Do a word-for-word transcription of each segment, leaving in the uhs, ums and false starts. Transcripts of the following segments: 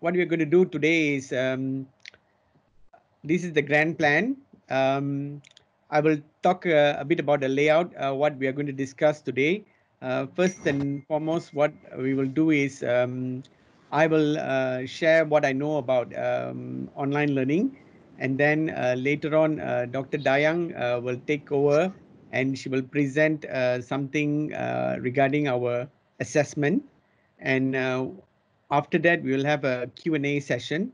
what we're going to do today is, um, this is the grand plan. Um, I will talk uh, a bit about the layout, uh, what we are going to discuss today. Uh, first and foremost, what we will do is, um, I will uh, share what I know about um, online learning. And then uh, later on, uh, Doctor Dayang uh, will take over and she will present uh, something uh, regarding our assessment. And uh, after that, we will have a Q and A session.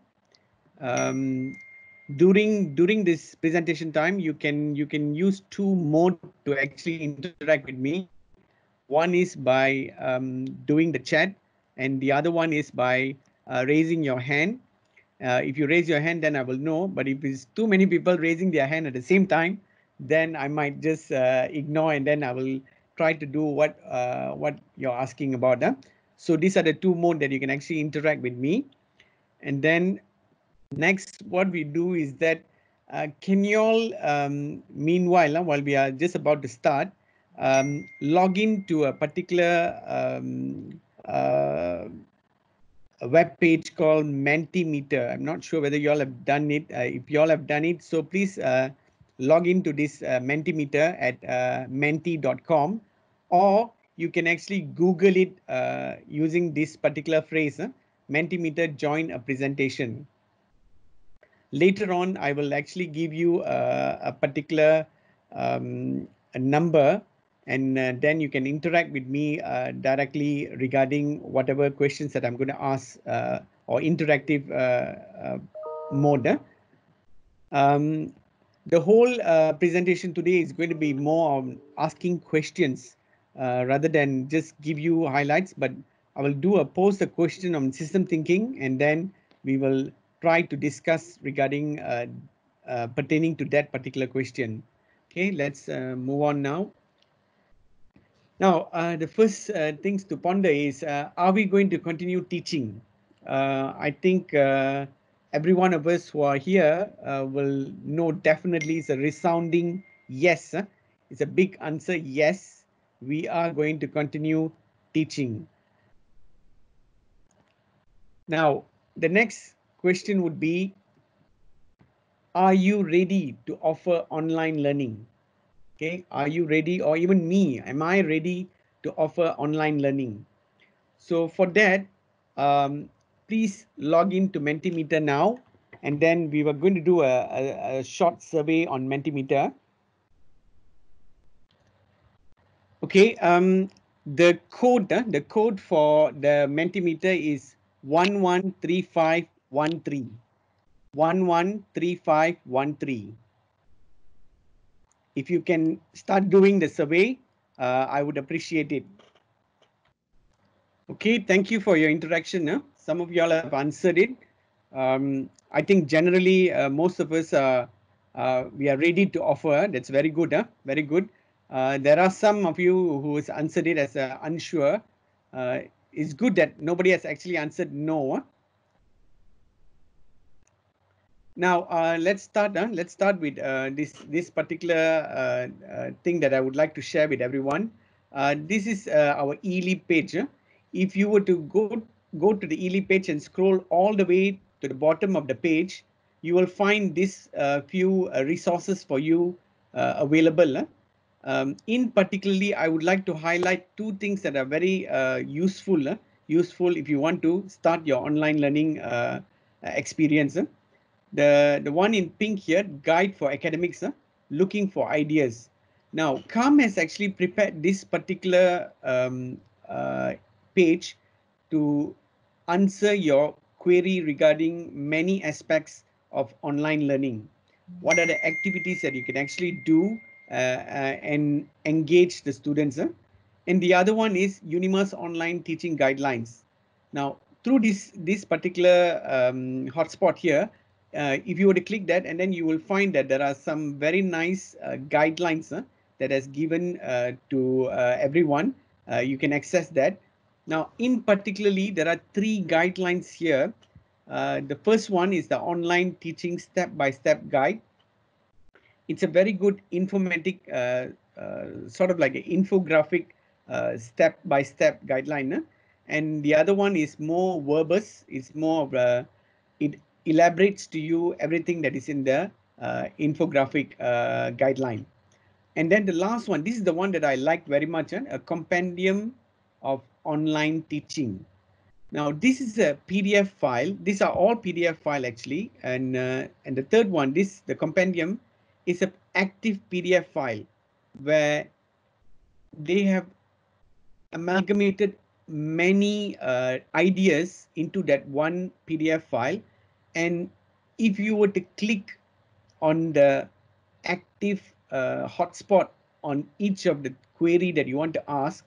Um, during during this presentation time, you can you can use two modes to actually interact with me. One is by um, doing the chat, and the other one is by uh, raising your hand. Uh, if you raise your hand, then I will know. But if it's too many people raising their hand at the same time, then I might just uh, ignore, and then I will try to do what uh, what you're asking about. Huh? So these are the two modes that you can actually interact with me. And then next, what we do is that uh, can you all, um, meanwhile, uh, while we are just about to start, um, log in to a particular um, uh, a web page called Mentimeter. I'm not sure whether you all have done it. Uh, if you all have done it, so please uh, log into this uh, Mentimeter at uh, menti dot com, or you can actually Google it uh, using this particular phrase, huh? Mentimeter join a presentation. Later on, I will actually give you uh, a particular um, a number, and uh, then you can interact with me uh, directly regarding whatever questions that I'm going to ask uh, or interactive uh, uh, mode. Huh? Um, the whole uh, presentation today is going to be more on asking questions. Uh, rather than just give you highlights, but I will do a pose a question on system thinking, and then we will try to discuss regarding uh, uh, pertaining to that particular question. Okay, let's uh, move on now. Now, uh, the first uh, things to ponder is, uh, are we going to continue teaching? Uh, I think uh, every one of us who are here uh, will know definitely it's a resounding yes. Huh? It's a big answer, yes. We are going to continue teaching. Now, the next question would be, are you ready to offer online learning? Okay, are you ready, or even me, am I ready to offer online learning? So for that, um, please log in to Mentimeter now, and then we were going to do a, a, a short survey on Mentimeter. Okay, um, the code, uh, the code for the Mentimeter is one one three five one three. one one three five one three. If you can start doing the survey, uh, I would appreciate it. Okay, thank you for your interaction. Huh? Some of y'all have answered it. Um, I think generally uh, most of us are uh, we are ready to offer. That's very good. Huh? Very good. Uh, there are some of you who has answered it as uh, unsure. Uh, it's good that nobody has actually answered no. Now uh, let's start. Uh, let's start with uh, this this particular uh, uh, thing that I would like to share with everyone. Uh, this is uh, our eLEAP page. Uh, if you were to go go to the eLEAP page and scroll all the way to the bottom of the page, you will find this uh, few uh, resources for you uh, available. Uh. Um, in particularly, I would like to highlight two things that are very uh, useful, uh, useful if you want to start your online learning uh, experience. Uh. The, the one in pink here, Guide for Academics, uh, Looking for Ideas. Now, CALM has actually prepared this particular um, uh, page to answer your query regarding many aspects of online learning. What are the activities that you can actually do Uh, uh, and engage the students. Huh? And the other one is UNIMAS online teaching guidelines. Now, through this, this particular um, hotspot here, uh, if you were to click that, and then you will find that there are some very nice uh, guidelines huh, that has given uh, to uh, everyone. Uh, you can access that. Now, in particularly, there are three guidelines here. Uh, the first one is the online teaching step-by-step guide. It's a very good informatic, uh, uh, sort of like an infographic step-by-step uh, -step guideline. Huh? and the other one is more verbose. It's more of a, it elaborates to you everything that is in the uh, infographic uh, guideline. And then the last one, this is the one that I liked very much, eh? A compendium of online teaching. Now, this is a P D F file. These are all P D F file actually. And uh, and the third one, this the compendium is an active P D F file where they have amalgamated many uh, ideas into that one P D F file. And if you were to click on the active uh, hotspot on each of the query that you want to ask,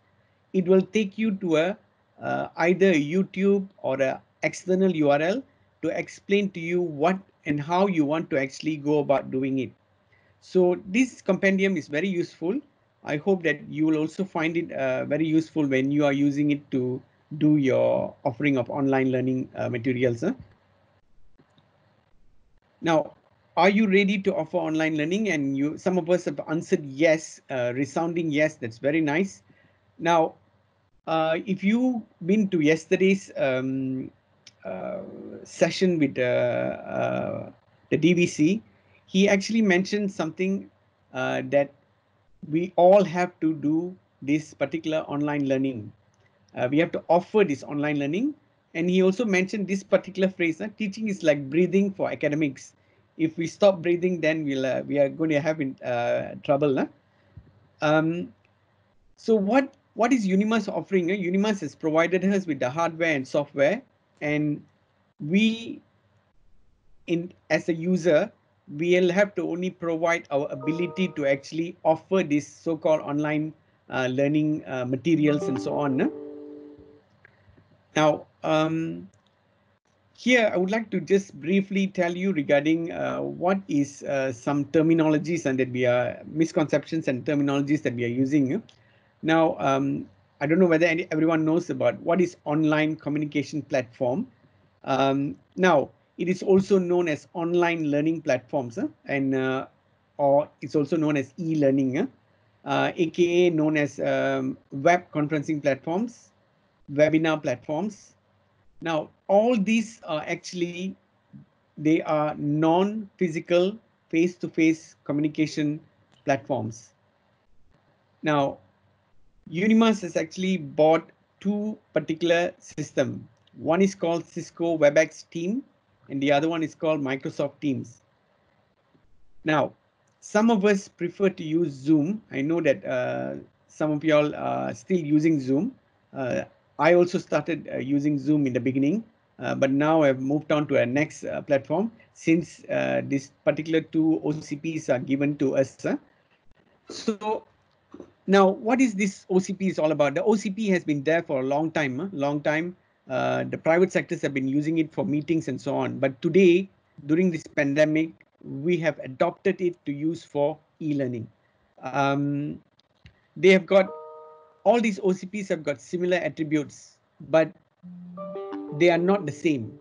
it will take you to a uh, either a YouTube or a external U R L to explain to you what and how you want to actually go about doing it. So this compendium is very useful. I hope that you will also find it uh, very useful when you are using it to do your offering of online learning uh, materials. Huh? Now, are you ready to offer online learning? And you, some of us have answered yes, uh, resounding yes. That's very nice. Now, uh, if you've been to yesterday's um, uh, session with uh, uh, the D V C, he actually mentioned something uh, that we all have to do this particular online learning. Uh, we have to offer this online learning. And he also mentioned this particular phrase, uh, teaching is like breathing for academics. If we stop breathing, then we'll, uh, we are going to have in, uh, trouble. Uh? Um, so what, what is UNIMAS offering? Uh, UNIMAS has provided us with the hardware and software. And we, in as a user, we'll have to only provide our ability to actually offer this so-called online uh, learning uh, materials and so on. Uh? Now, um, here I would like to just briefly tell you regarding uh, what is uh, some terminologies and that we are misconceptions and terminologies that we are using. Now, um, I don't know whether any, everyone knows about what is online communication platform. Um, now, it is also known as online learning platforms, huh? and uh, or it's also known as e-learning, huh? uh, aka known as um, web conferencing platforms, webinar platforms. Now, all these are actually, they are non-physical face-to-face communication platforms. Now, UNIMAS has actually bought two particular systems. One is called Cisco WebEx Team, and the other one is called Microsoft Teams. Now, some of us prefer to use Zoom. I know that uh, some of y'all are still using Zoom. Uh, I also started uh, using Zoom in the beginning, uh, but now I've moved on to our next uh, platform since uh, this particular two O C Ps are given to us. Huh? So now what is this O C P is all about? The O C P has been there for a long time, huh? long time. Uh, the private sectors have been using it for meetings and so on. But today, during this pandemic, we have adopted it to use for e-learning. Um, they have got, all these O C Ps have got similar attributes, but they are not the same.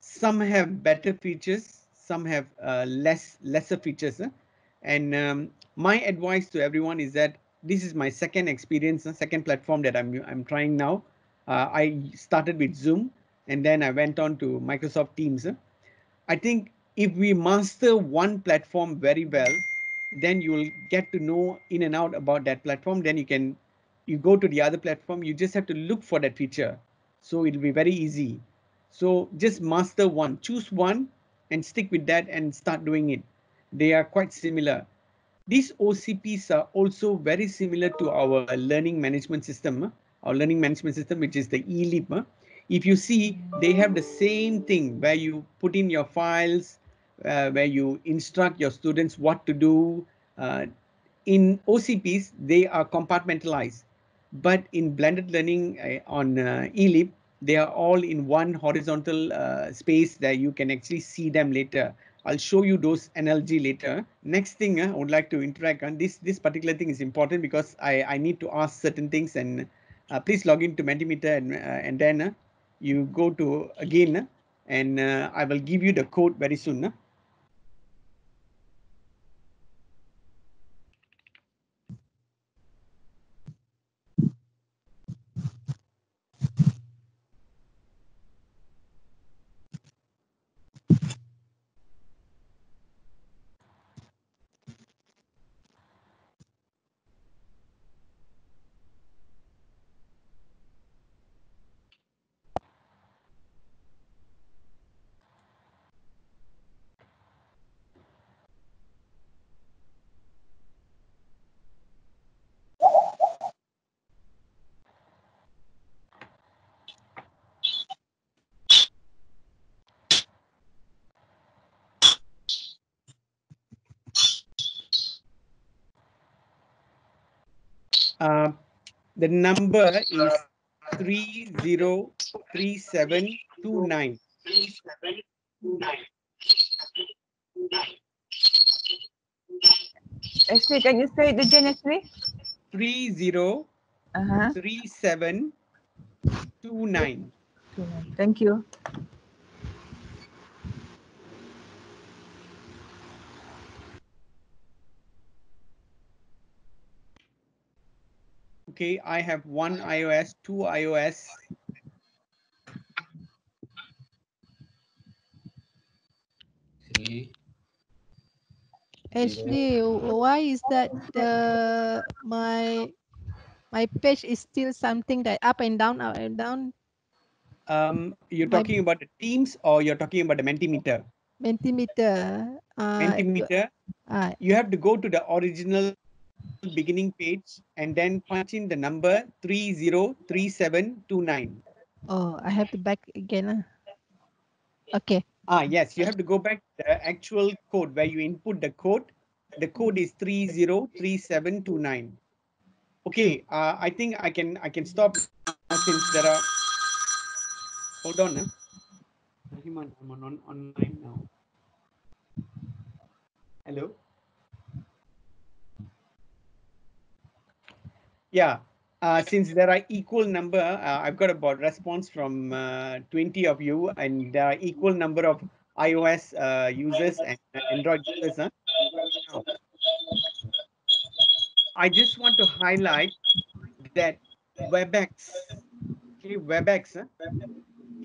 Some have better features, some have uh, less lesser features. Eh? And um, my advice to everyone is that this is my second experience, the second platform that I'm, I'm trying now. Uh, I started with Zoom and then I went on to Microsoft Teams. I think if we master one platform very well, then you will get to know in and out about that platform. Then you can, you go to the other platform, you just have to look for that feature. So it'll be very easy. So just master one, choose one and stick with that and start doing it. They are quite similar. These O C Ps are also very similar to our learning management system. Our learning management system, which is the eLEAP. If you see, they have the same thing where you put in your files, uh, where you instruct your students what to do. Uh, in O C Ps, they are compartmentalized, but in blended learning uh, on uh, eLEAP, they are all in one horizontal uh, space that you can actually see them later. I'll show you those analogy later. Next thing uh, I would like to interact on this. This particular thing is important because I, I need to ask certain things and Uh, please log into Mentimeter and, uh, and then uh, you go to again uh, and uh, I will give you the code very soon. Uh. Uh, the number is three zero three seven two nine. Ashley, can you say it again, Ashley? Three zero uh-huh. three seven two nine. Thank you. Okay, I have one iOS, two iOS. Three. Ashley, why is that uh, my my page is still something that up and down, up and down? Um, you're talking my... about the Teams, or you're talking about the Mentimeter? Mentimeter. Uh, Mentimeter. Uh, you have to go to the original beginning page and then punch in the number three zero three seven two nine. Oh, I have to back again. Huh? Okay. Ah, yes, you have to go back to the actual code where you input the code. The code is three zero three seven two nine. Okay, uh, I think I can I can stop now since there are. Hold on. Eh? I'm on, I'm on, on online now. Hello. Yeah. Uh, since there are equal number, uh, I've got about response from uh, twenty of you, and there are equal number of iOS uh, users and Android users. Huh? I just want to highlight that WebEx, okay, WebEx, huh?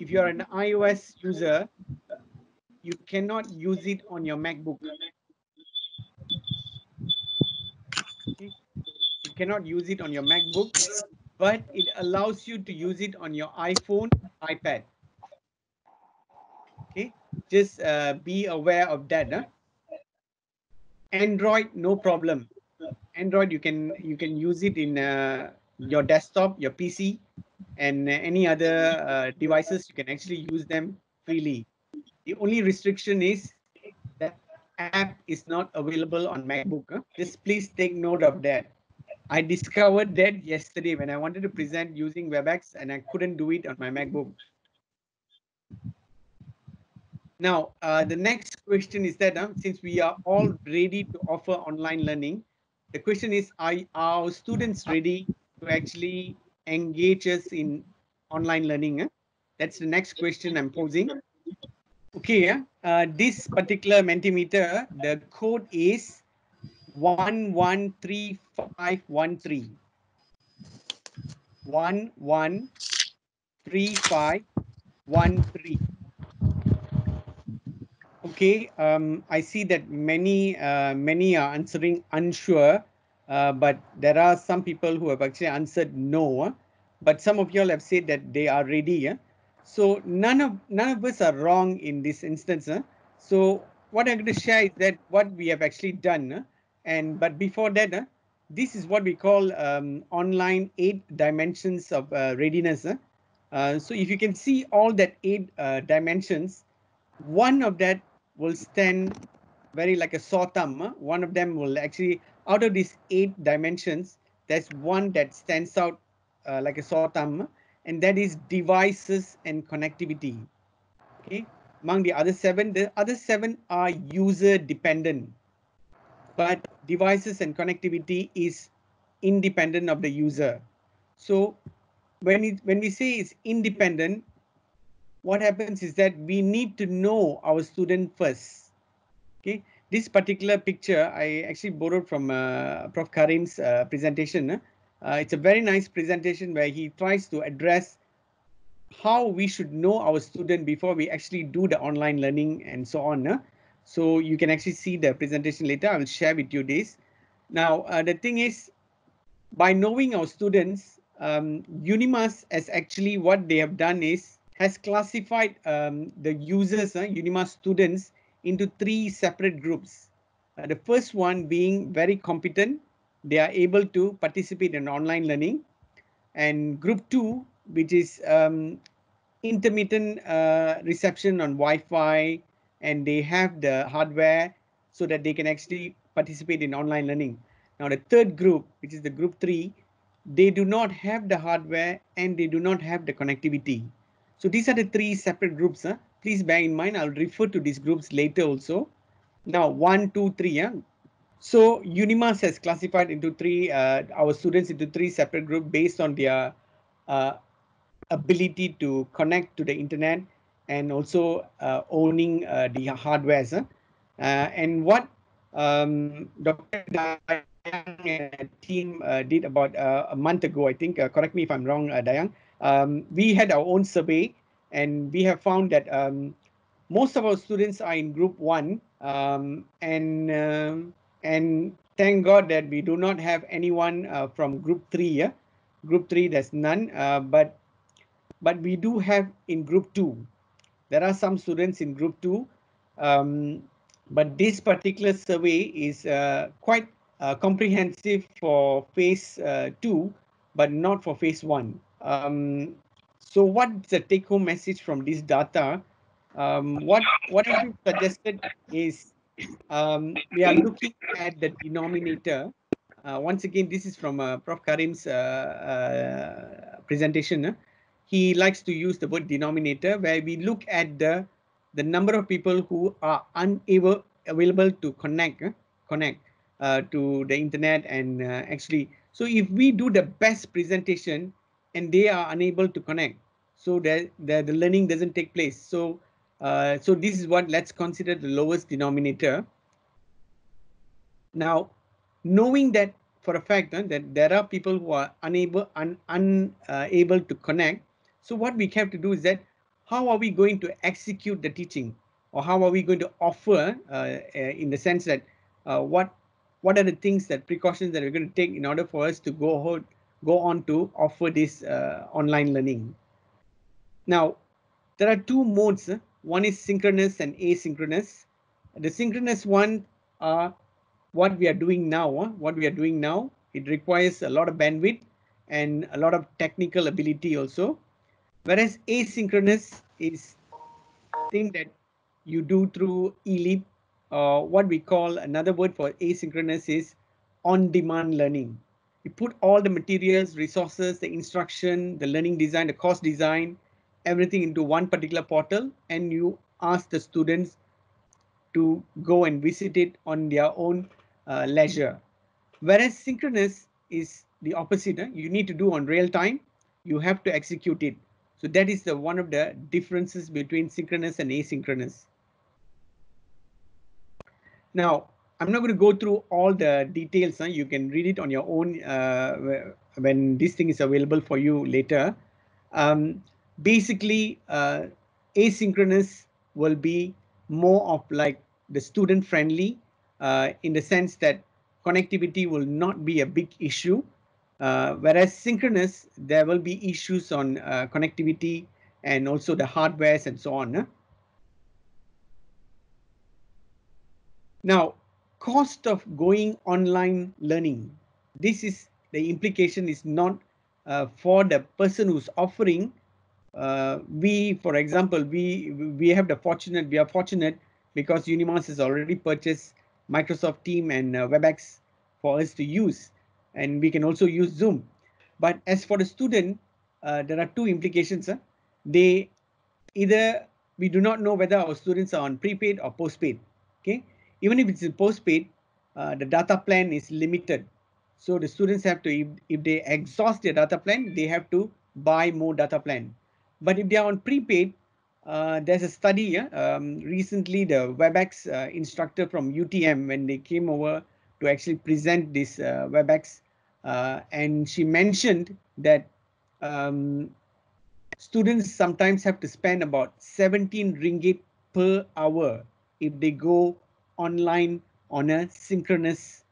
If you're an iOS user, you cannot use it on your MacBook. Okay. Cannot use it on your MacBook, but it allows you to use it on your iPhone, iPad. Okay, just uh, be aware of that. Huh? Android, no problem. Android, you can you can use it in uh, your desktop, your P C, and any other uh, devices. You can actually use them freely. The only restriction is that app is not available on MacBook. Huh? Just please take note of that. I discovered that yesterday when I wanted to present using WebEx and I couldn't do it on my MacBook. Now, uh, the next question is that uh, since we are all ready to offer online learning, the question is, are our students ready to actually engage us in online learning? Uh? That's the next question I'm posing. Okay, uh, uh, this particular Mentimeter, the code is one one three five one three. one one three five one three. Okay, um, I see that many uh, many are answering unsure, uh, but there are some people who have actually answered no. Huh? But some of y'all have said that they are ready. Huh? So none of none of us are wrong in this instance. Huh? So what I'm going to share is that what we have actually done. Huh? And but before that, uh, this is what we call um, online eight dimensions of uh, readiness. Uh, uh, so if you can see all that eight uh, dimensions, one of that will stand very like a sore thumb. Uh, one of them will actually, out of these eight dimensions, there's one that stands out uh, like a sore thumb, and that is devices and connectivity. Okay, among the other seven, the other seven are user dependent. But devices and connectivity is independent of the user. So when, it, when we say it's independent, what happens is that we need to know our student first. Okay, this particular picture I actually borrowed from uh, Professor Karim's uh, presentation. Uh, it's a very nice presentation where he tries to address how we should know our student before we actually do the online learning and so on. Uh. So you can actually see the presentation later. I will share with you this. Now, uh, the thing is, by knowing our students, um, UNIMAS has actually what they have done is has classified um, the users, uh, UNIMAS students, into three separate groups. Uh, the first one being very competent. They are able to participate in online learning. And group two, which is um, intermittent uh, reception on Wi-Fi, and they have the hardware so that they can actually participate in online learning. Now the third group, which is the group three, they do not have the hardware and they do not have the connectivity. So these are the three separate groups. Huh? Please bear in mind, I'll refer to these groups later also. Now, one, two, three. Yeah? So UNIMAS has classified into three, uh, our students into three separate groups based on their uh, ability to connect to the internet and also uh, owning uh, the hardware. Huh? Uh, and what um, Doctor Dayang team uh, did about uh, a month ago, I think, uh, correct me if I'm wrong, uh, Dayang, um, we had our own survey and we have found that um, most of our students are in group one, um, and uh, and thank God that we do not have anyone uh, from group three. Yeah? Group three, there's none, uh, but but we do have in group two. There are some students in group two, um, but this particular survey is uh, quite uh, comprehensive for phase uh, two, but not for phase one. Um, so what's the take-home message from this data? Um, what what I suggested is um, we are looking at the denominator. Uh, once again, this is from uh, Professor Karim's uh, uh, presentation. Uh, he likes to use the word denominator, where we look at the the number of people who are unable available to connect uh, connect uh, to the internet and uh, actually. So if we do the best presentation and they are unable to connect, so that, that the learning doesn't take place. So. Uh, so this is what, let's consider the lowest denominator. Now, knowing that for a fact uh, that there are people who are unable un, un, uh, able to connect, so what we have to do is that how are we going to execute the teaching, or how are we going to offer uh, uh, in the sense that uh, what what are the things that precautions that we're going to take in order for us to go hold, go on to offer this uh, online learning. Now, there are two modes. Uh, One is synchronous and asynchronous. The synchronous one are uh, what we are doing now. Uh, what we are doing now, it requires a lot of bandwidth and a lot of technical ability also. Whereas asynchronous is thing that you do through eLEAP. Uh, what we call another word for asynchronous is on-demand learning. You put all the materials, resources, the instruction, the learning design, the course design, everything into one particular portal, and you ask the students to go and visit it on their own uh, leisure. Whereas synchronous is the opposite. Huh? You need to do on real time. You have to execute it. So that is the one of the differences between synchronous and asynchronous. Now, I'm not going to go through all the details. Huh? You can read it on your own uh, when this thing is available for you later. Um, Basically, uh, asynchronous will be more of like the student friendly uh, in the sense that connectivity will not be a big issue, uh, whereas synchronous, there will be issues on uh, connectivity and also the hardwares and so on. Huh? Now, cost of going online learning. This is the implication is not uh, for the person who's offering. Uh, we, for example, we we have the fortunate, we are fortunate because UNIMAS has already purchased Microsoft Teams and uh, WebEx for us to use, and we can also use Zoom. But as for the student, uh, there are two implications. Huh? They either, we do not know whether our students are on prepaid or postpaid. Okay, even if it's in postpaid, uh, the data plan is limited. So the students have to, if, if they exhaust their data plan, they have to buy more data plan. But if they are on prepaid, uh, there's a study uh, um, recently, the WebEx uh, instructor from U T M, when they came over to actually present this uh, WebEx, uh, and she mentioned that um, students sometimes have to spend about seventeen ringgit per hour if they go online on a synchronous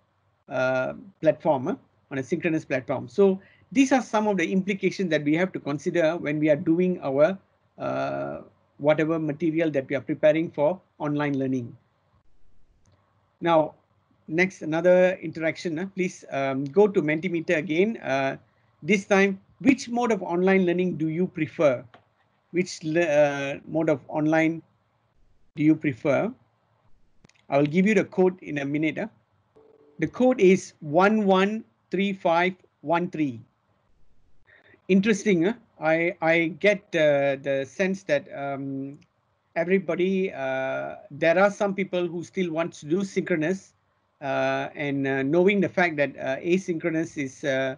uh, platform, uh, on a synchronous platform. So these are some of the implications that we have to consider when we are doing our uh, whatever material that we are preparing for online learning. Now, next, another interaction. Huh? Please um, go to Mentimeter again. Uh, this time, which mode of online learning do you prefer? Which uh, mode of online do you prefer? I will give you the code in a minute. Huh? The code is one one three five one three. interesting. Huh? I I get uh, the sense that um, everybody, uh, there are some people who still want to do synchronous, uh, and uh, knowing the fact that uh, asynchronous is uh,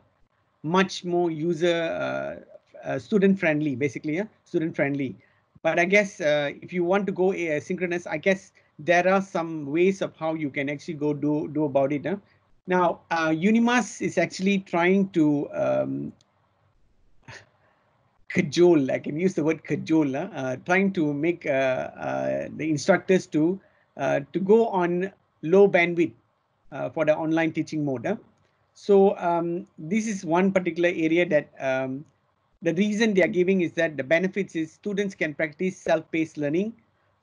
much more user uh, uh, student friendly, basically, yeah? student friendly. But I guess uh, if you want to go asynchronous, I guess there are some ways of how you can actually go do do about it. Huh? Now, uh, UNIMAS is actually trying to um, cajole, I can use the word cajole, uh, trying to make uh, uh, the instructors to uh, to go on low bandwidth uh, for the online teaching mode. Huh? So um, this is one particular area that um, the reason they are giving is that the benefits is students can practice self-paced learning.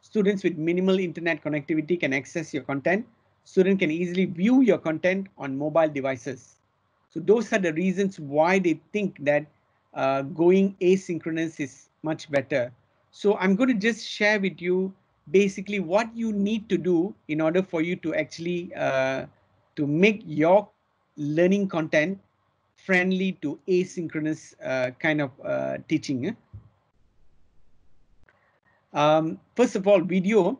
Students with minimal internet connectivity can access your content. Students can easily view your content on mobile devices. So those are the reasons why they think that uh, going asynchronous is much better. So I'm going to just share with you basically what you need to do in order for you to actually uh, to make your learning content friendly to asynchronous uh, kind of uh, teaching. Um, first of all, video.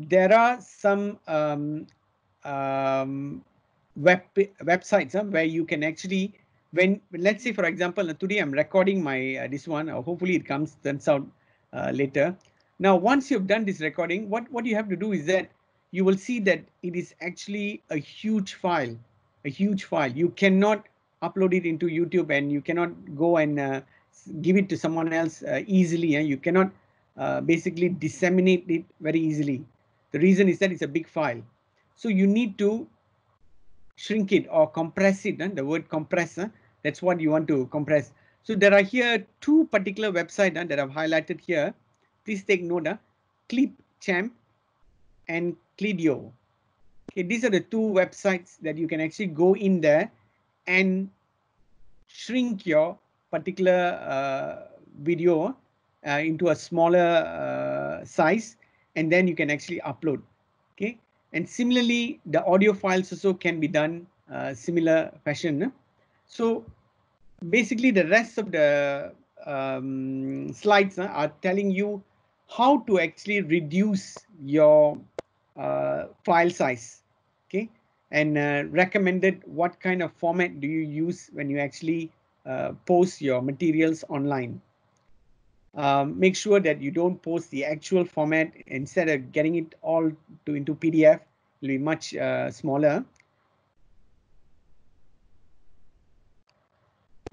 There are some um, um, web websites huh, where you can actually, when let's say for example today I'm recording my uh, this one. Or hopefully it comes turns out uh, later. Now once you've done this recording, what what you have to do is that you will see that it is actually a huge file, a huge file. You cannot upload it into YouTube and you cannot go and uh, give it to someone else uh, easily. Huh? You cannot uh, basically disseminate it very easily. The reason is that it's a big file. So you need to shrink it or compress it. Huh? The word compress, huh? That's what you want to compress. So there are here two particular websites huh, that I've highlighted here. Please take note, huh? ClipChamp and Clideo. Okay, these are the two websites that you can actually go in there and shrink your particular uh, video uh, into a smaller uh, size, and then you can actually upload. Okay, and similarly, the audio files also can be done uh, similar fashion. So basically, the rest of the um, slides uh, are telling you how to actually reduce your uh, file size. Okay. And uh, recommended what kind of format do you use when you actually uh, post your materials online. Um, make sure that you don't post the actual format. Instead of getting it all to into P D F, it'll be much uh, smaller.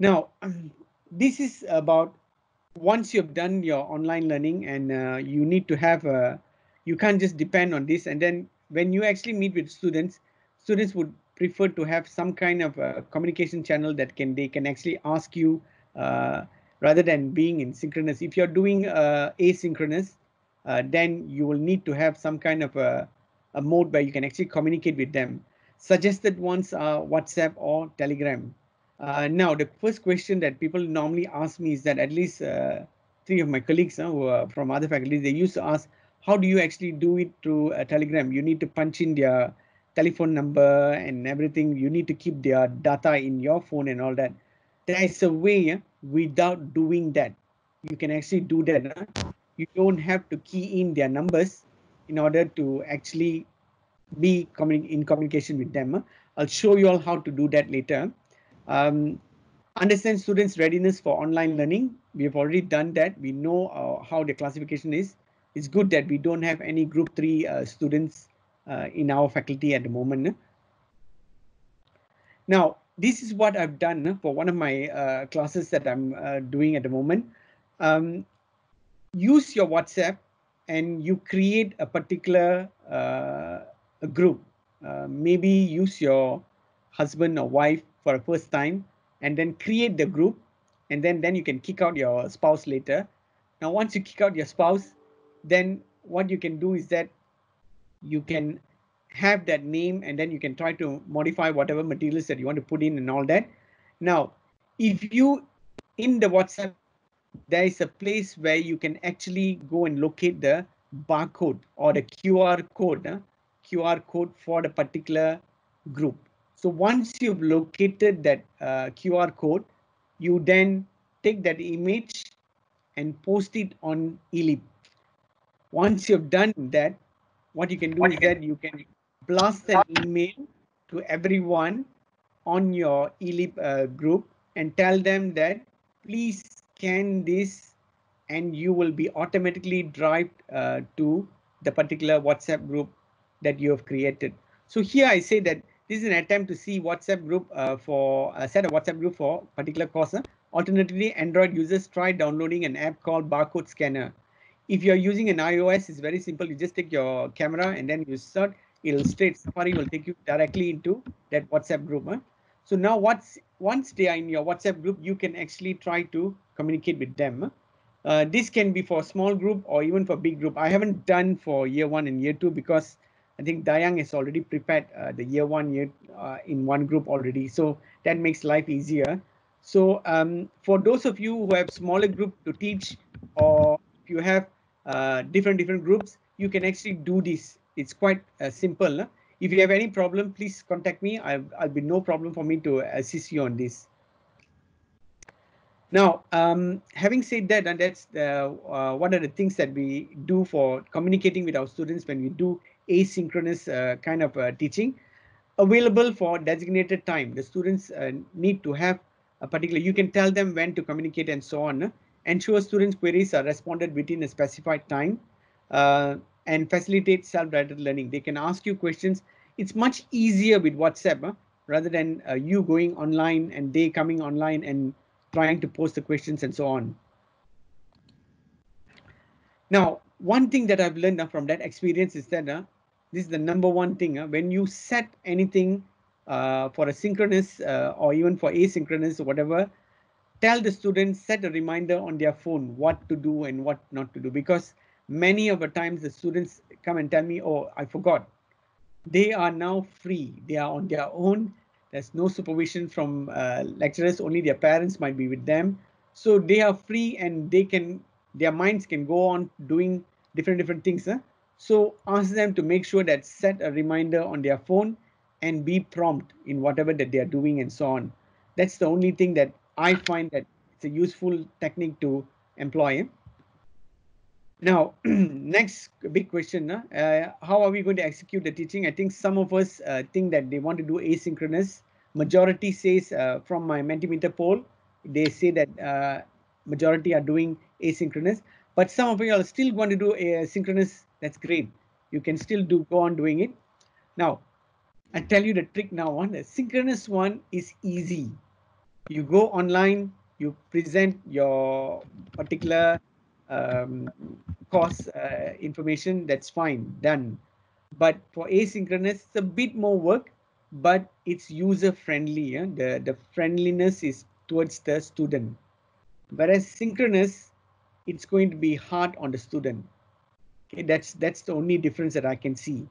Now, um, this is about once you've done your online learning and uh, you need to have a, you can't just depend on this. And then when you actually meet with students, students would prefer to have some kind of uh, communication channel that can they can actually ask you uh, rather than being in synchronous. If you're doing uh, asynchronous, uh, then you will need to have some kind of a, a mode where you can actually communicate with them. Suggested ones are WhatsApp or Telegram. Uh, now, the first question that people normally ask me is that at least uh, three of my colleagues uh, who are from other faculties, they used to ask, how do you actually do it through uh, Telegram? You need to punch in their telephone number and everything. You need to keep their data in your phone and all that. There is a way uh, without doing that. You can actually do that. Huh? You don't have to key in their numbers in order to actually be communi- in communication with them. Huh? I'll show you all how to do that later. Um, understand students' readiness for online learning. We've already done that. We know uh, how the classification is. It's good that we don't have any group three uh, students Uh, in our faculty at the moment. Now, this is what I've done for one of my uh, classes that I'm uh, doing at the moment. Um, use your WhatsApp and you create a particular uh, a group. Uh, maybe use your husband or wife for a first time and then create the group, and then, then you can kick out your spouse later. Now, once you kick out your spouse, then what you can do is that you can have that name and then you can try to modify whatever materials that you want to put in and all that. Now, if you in the WhatsApp, there is a place where you can actually go and locate the barcode or the Q R code, huh? Q R code for the particular group. So once you've located that uh, Q R code, you then take that image and post it on eLEAP. Once you've done that, what you can do is that you can blast that email to everyone on your eLEAP uh, group and tell them that please scan this, and you will be automatically drive uh, to the particular WhatsApp group that you have created. So here I say that this is an attempt to see WhatsApp group uh, for a set of WhatsApp group for particular course. Alternatively, Android users try downloading an app called Barcode Scanner. If you're using an iOS, it's very simple. You just take your camera and then you search. It'll straight Safari will take you directly into that WhatsApp group. Huh? So now once, once they are in your WhatsApp group, you can actually try to communicate with them. Huh? Uh, this can be for small group or even for big group. I haven't done for year one and year two because I think Dayang has already prepared uh, the year one year uh, in one group already. So that makes life easier. So um, for those of you who have smaller group to teach, or if you have uh, different different groups, you can actually do this. It's quite uh, simple. Huh? If you have any problem, please contact me. I'll, I'll be no problem for me to assist you on this. Now, um, having said that, and that's the, uh, one of the things that we do for communicating with our students when we do asynchronous uh, kind of uh, teaching, available for designated time. The students uh, need to have a particular, you can tell them when to communicate and so on. Ensure students' queries are responded within a specified time uh, and facilitate self-directed learning. They can ask you questions. It's much easier with WhatsApp huh, rather than uh, you going online and they coming online and trying to post the questions and so on. Now, one thing that I've learned uh, from that experience is that uh, this is the number one thing. Uh, when you set anything uh, for a synchronous uh, or even for asynchronous or whatever, tell the students, set a reminder on their phone what to do and what not to do, because many of the times the students come and tell me, oh, I forgot. They are now free. They are on their own. There's no supervision from uh, lecturers, only their parents might be with them. So they are free and they can, their minds can go on doing different, different things. Huh? So ask them to make sure that set a reminder on their phone and be prompt in whatever that they are doing and so on. That's the only thing that I find that it's a useful technique to employ. Huh? Now, next big question, huh? uh, how are we going to execute the teaching? I think some of us uh, think that they want to do asynchronous. Majority says uh, from my Mentimeter poll, they say that uh, majority are doing asynchronous, but some of you are still going to do asynchronous. That's great. You can still do go on doing it. Now, I tell you the trick now on the synchronous one is easy. You go online, you present your particular Um, course uh, information, that's fine, done. But for asynchronous, it's a bit more work, but it's user friendly. Eh? The, the friendliness is towards the student. Whereas synchronous, it's going to be hard on the student. Okay, that's, that's the only difference that I can see.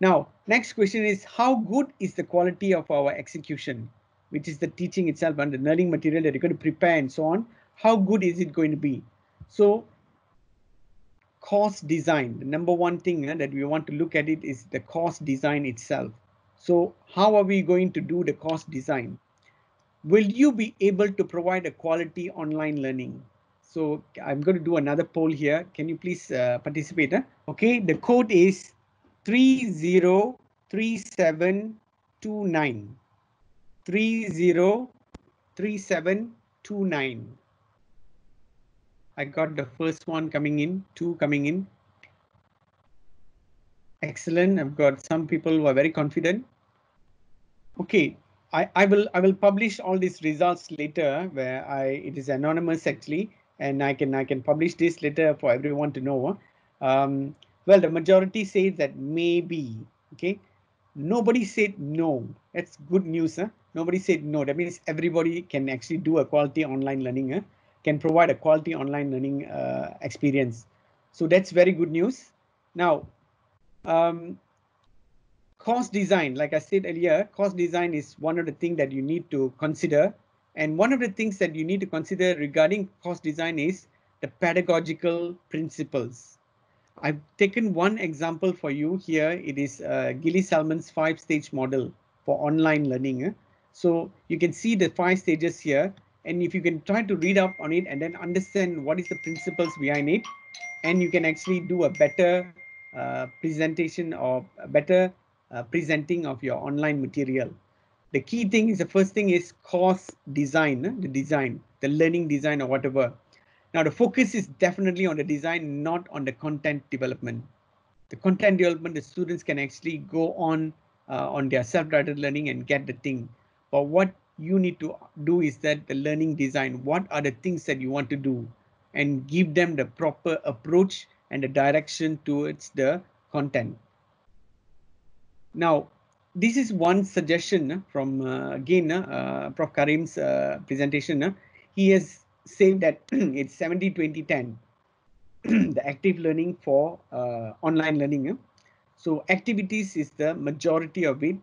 Now, next question is how good is the quality of our execution, which is the teaching itself and the learning material that you're going to prepare and so on. How good is it going to be? So course design, the number one thing uh, that we want to look at it is the course design itself. So how are we going to do the course design? Will you be able to provide a quality online learning? So I'm going to do another poll here. Can you please uh, participate? Huh? Okay, the code is three zero three seven two nine. three zero three seven two nine. I got the first one coming in, two coming in. Excellent. I've got some people who are very confident. Okay, I, I will I will publish all these results later where I it is anonymous actually, and I can I can publish this later for everyone to know. Um, well, the majority says that maybe. Okay, nobody said no. That's good news. Huh? Nobody said no. That means everybody can actually do a quality online learning. Huh? Can provide a quality online learning uh, experience. So that's very good news. Now, um, course design, like I said earlier, course design is one of the things that you need to consider. And one of the things that you need to consider regarding course design is the pedagogical principles. I've taken one example for you here. It is uh, Gilly Salmon's five stage model for online learning. So you can see the five stages here. and if you can try to read up on it and then understand what is the principles behind it, and you can actually do a better uh, presentation or a better uh, presenting of your online material. The key thing is, the first thing is course design, the design, the learning design or whatever. Now, the focus is definitely on the design, not on the content development. The content development, the students can actually go on uh, on their self-directed learning and get the thing. But what you need to do is that the learning design, what are the things that you want to do, and give them the proper approach and the direction towards the content. Now, this is one suggestion from, uh, again, uh, Professor Karim's uh, presentation. Uh, he has said that it's seventy twenty ten. The active learning for uh, online learning. Uh. So activities is the majority of it,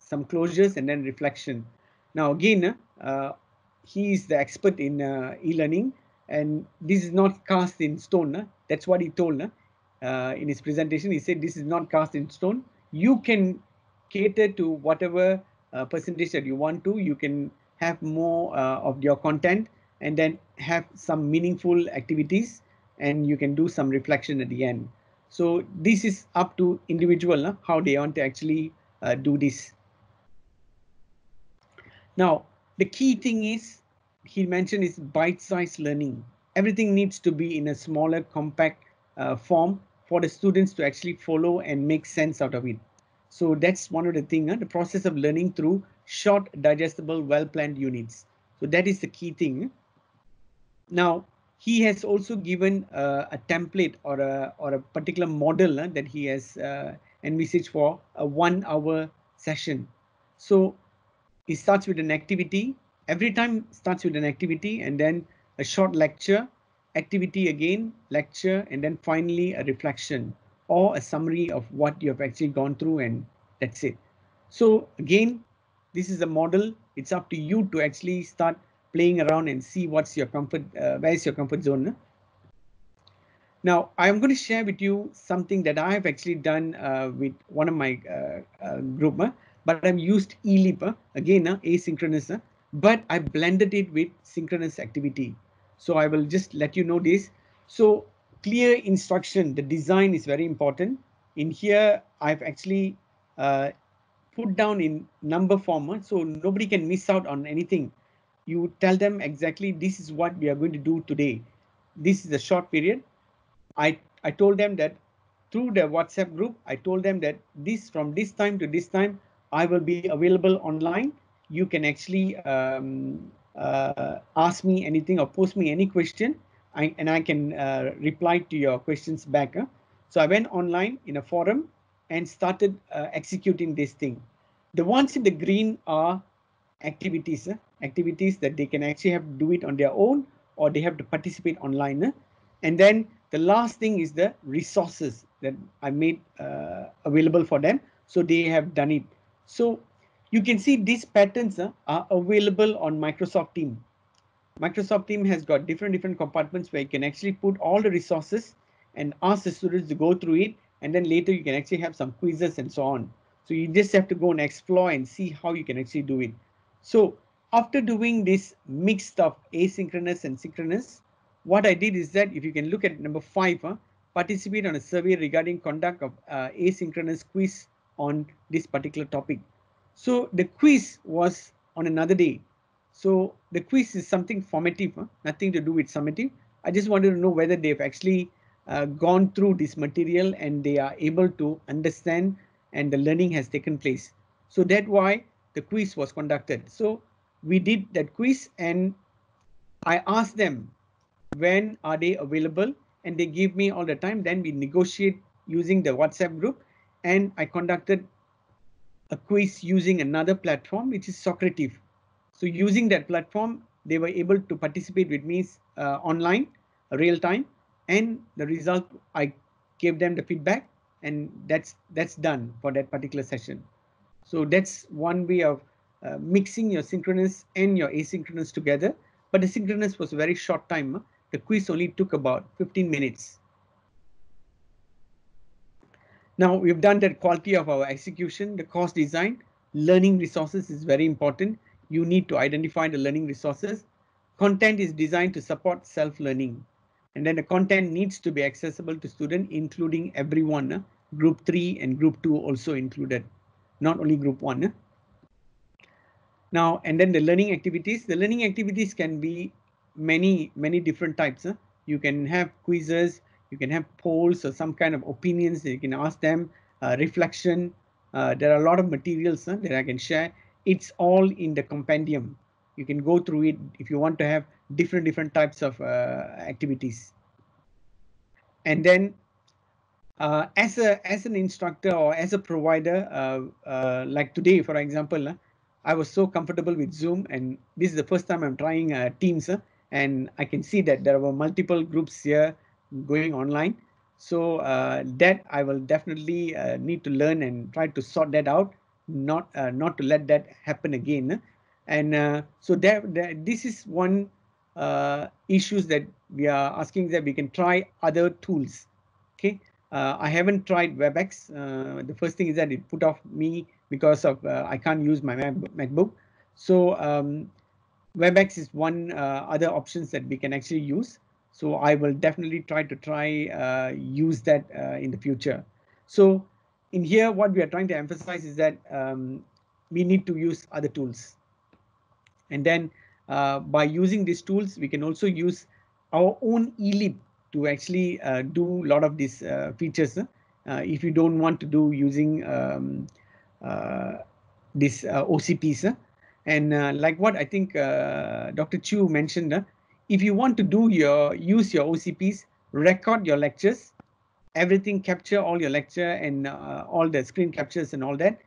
some closures and then reflection. Now again, uh, he is the expert in uh, e-learning, and this is not cast in stone. Uh. That's what he told uh, in his presentation. He said this is not cast in stone. You can cater to whatever uh, percentage that you want to. You can have more uh, of your content and then have some meaningful activities, and you can do some reflection at the end. So this is up to individual, uh, how they want to actually uh, do this. Now, the key thing is, he mentioned, is bite-sized learning. Everything needs to be in a smaller, compact uh, form for the students to actually follow and make sense out of it. So that's one of the things, uh, the process of learning through short, digestible, well-planned units. So that is the key thing. Now, he has also given uh, a template or a, or a particular model uh, that he has uh, envisaged for a one hour session. So he starts with an activity. Every time starts with an activity and then a short lecture, activity again, lecture, and then finally a reflection or a summary of what you have actually gone through, and that's it. So again, this is a model. It's up to you to actually start playing around and see what's your comfort, uh, where's your comfort zone. Now, I'm going to share with you something that I've actually done uh, with one of my uh, uh, group, uh, but I've used eLEAP, uh, again, uh, asynchronous, uh, but I blended it with synchronous activity. So I will just let you know this. So clear instruction, the design is very important. In here, I've actually uh, put down in number form, uh, so nobody can miss out on anything. You tell them exactly, this is what we are going to do today. This is a short period. I, I told them that through the WhatsApp group, I told them that this from this time to this time, I will be available online. You can actually um, uh, ask me anything or post me any question, I, and I can uh, reply to your questions back. Huh? So I went online in a forum and started uh, executing this thing. The ones in the green are activities, uh, activities that they can actually have to do it on their own, or they have to participate online. Uh. And then the last thing is the resources that I made uh, available for them. So they have done it. So you can see these patterns uh, are available on Microsoft Teams. Microsoft Teams has got different, different compartments where you can actually put all the resources and ask the students to go through it. And then later you can actually have some quizzes and so on. So you just have to go and explore and see how you can actually do it. So after doing this mixed up asynchronous and synchronous, what I did is that, if you can look at number five, uh, participate on a survey regarding conduct of uh, asynchronous quiz on this particular topic. So the quiz was on another day. So the quiz is something formative, uh, nothing to do with summative. I just wanted to know whether they've actually uh, gone through this material and they are able to understand and the learning has taken place. So that's why the quiz was conducted. So we did that quiz and I asked them, when are they available? And they give me all the time. Then we negotiate using the WhatsApp group, and I conducted a quiz using another platform, which is Socrative. So using that platform, they were able to participate with me uh, online, real time, and the result, I gave them the feedback, and that's that's done for that particular session. So that's one way of Uh, mixing your synchronous and your asynchronous together. But the synchronous was a very short time. The quiz only took about fifteen minutes. Now we've done that quality of our execution, the course design, learning resources is very important. You need to identify the learning resources. Content is designed to support self-learning. And then the content needs to be accessible to students, including everyone. Uh, group three and group two also included, not only group one. Uh. Now, and then the learning activities. The learning activities can be many, many different types. Uh. You can have quizzes, you can have polls or some kind of opinions that you can ask them, uh, reflection. Uh, there are a lot of materials uh, that I can share. It's all in the compendium. You can go through it if you want to have different different types of uh, activities. And then uh, as a as an instructor or as a provider, uh, uh, like today, for example, uh, I was so comfortable with Zoom, and this is the first time I'm trying uh, Teams, uh, and I can see that there were multiple groups here going online. So uh, that I will definitely uh, need to learn and try to sort that out, not uh, not to let that happen again. Uh, And uh, so that, that this is one uh, issues that we are asking that we can try other tools. Okay, uh, I haven't tried WebEx. Uh, the first thing is that it put off me because of uh, I can't use my MacBook. So um, WebEx is one uh, other options that we can actually use. So I will definitely try to try uh, use that uh, in the future. So in here, what we are trying to emphasize is that um, we need to use other tools. And then uh, by using these tools, we can also use our own eLEAP to actually uh, do a lot of these uh, features. Uh, if you don't want to do using um, uh, this uh, O C Ps. Uh, and uh, like what I think uh, Doctor Chu mentioned, uh, if you want to do your use your O C Ps, record your lectures, everything, capture all your lecture and uh, all the screen captures and all that,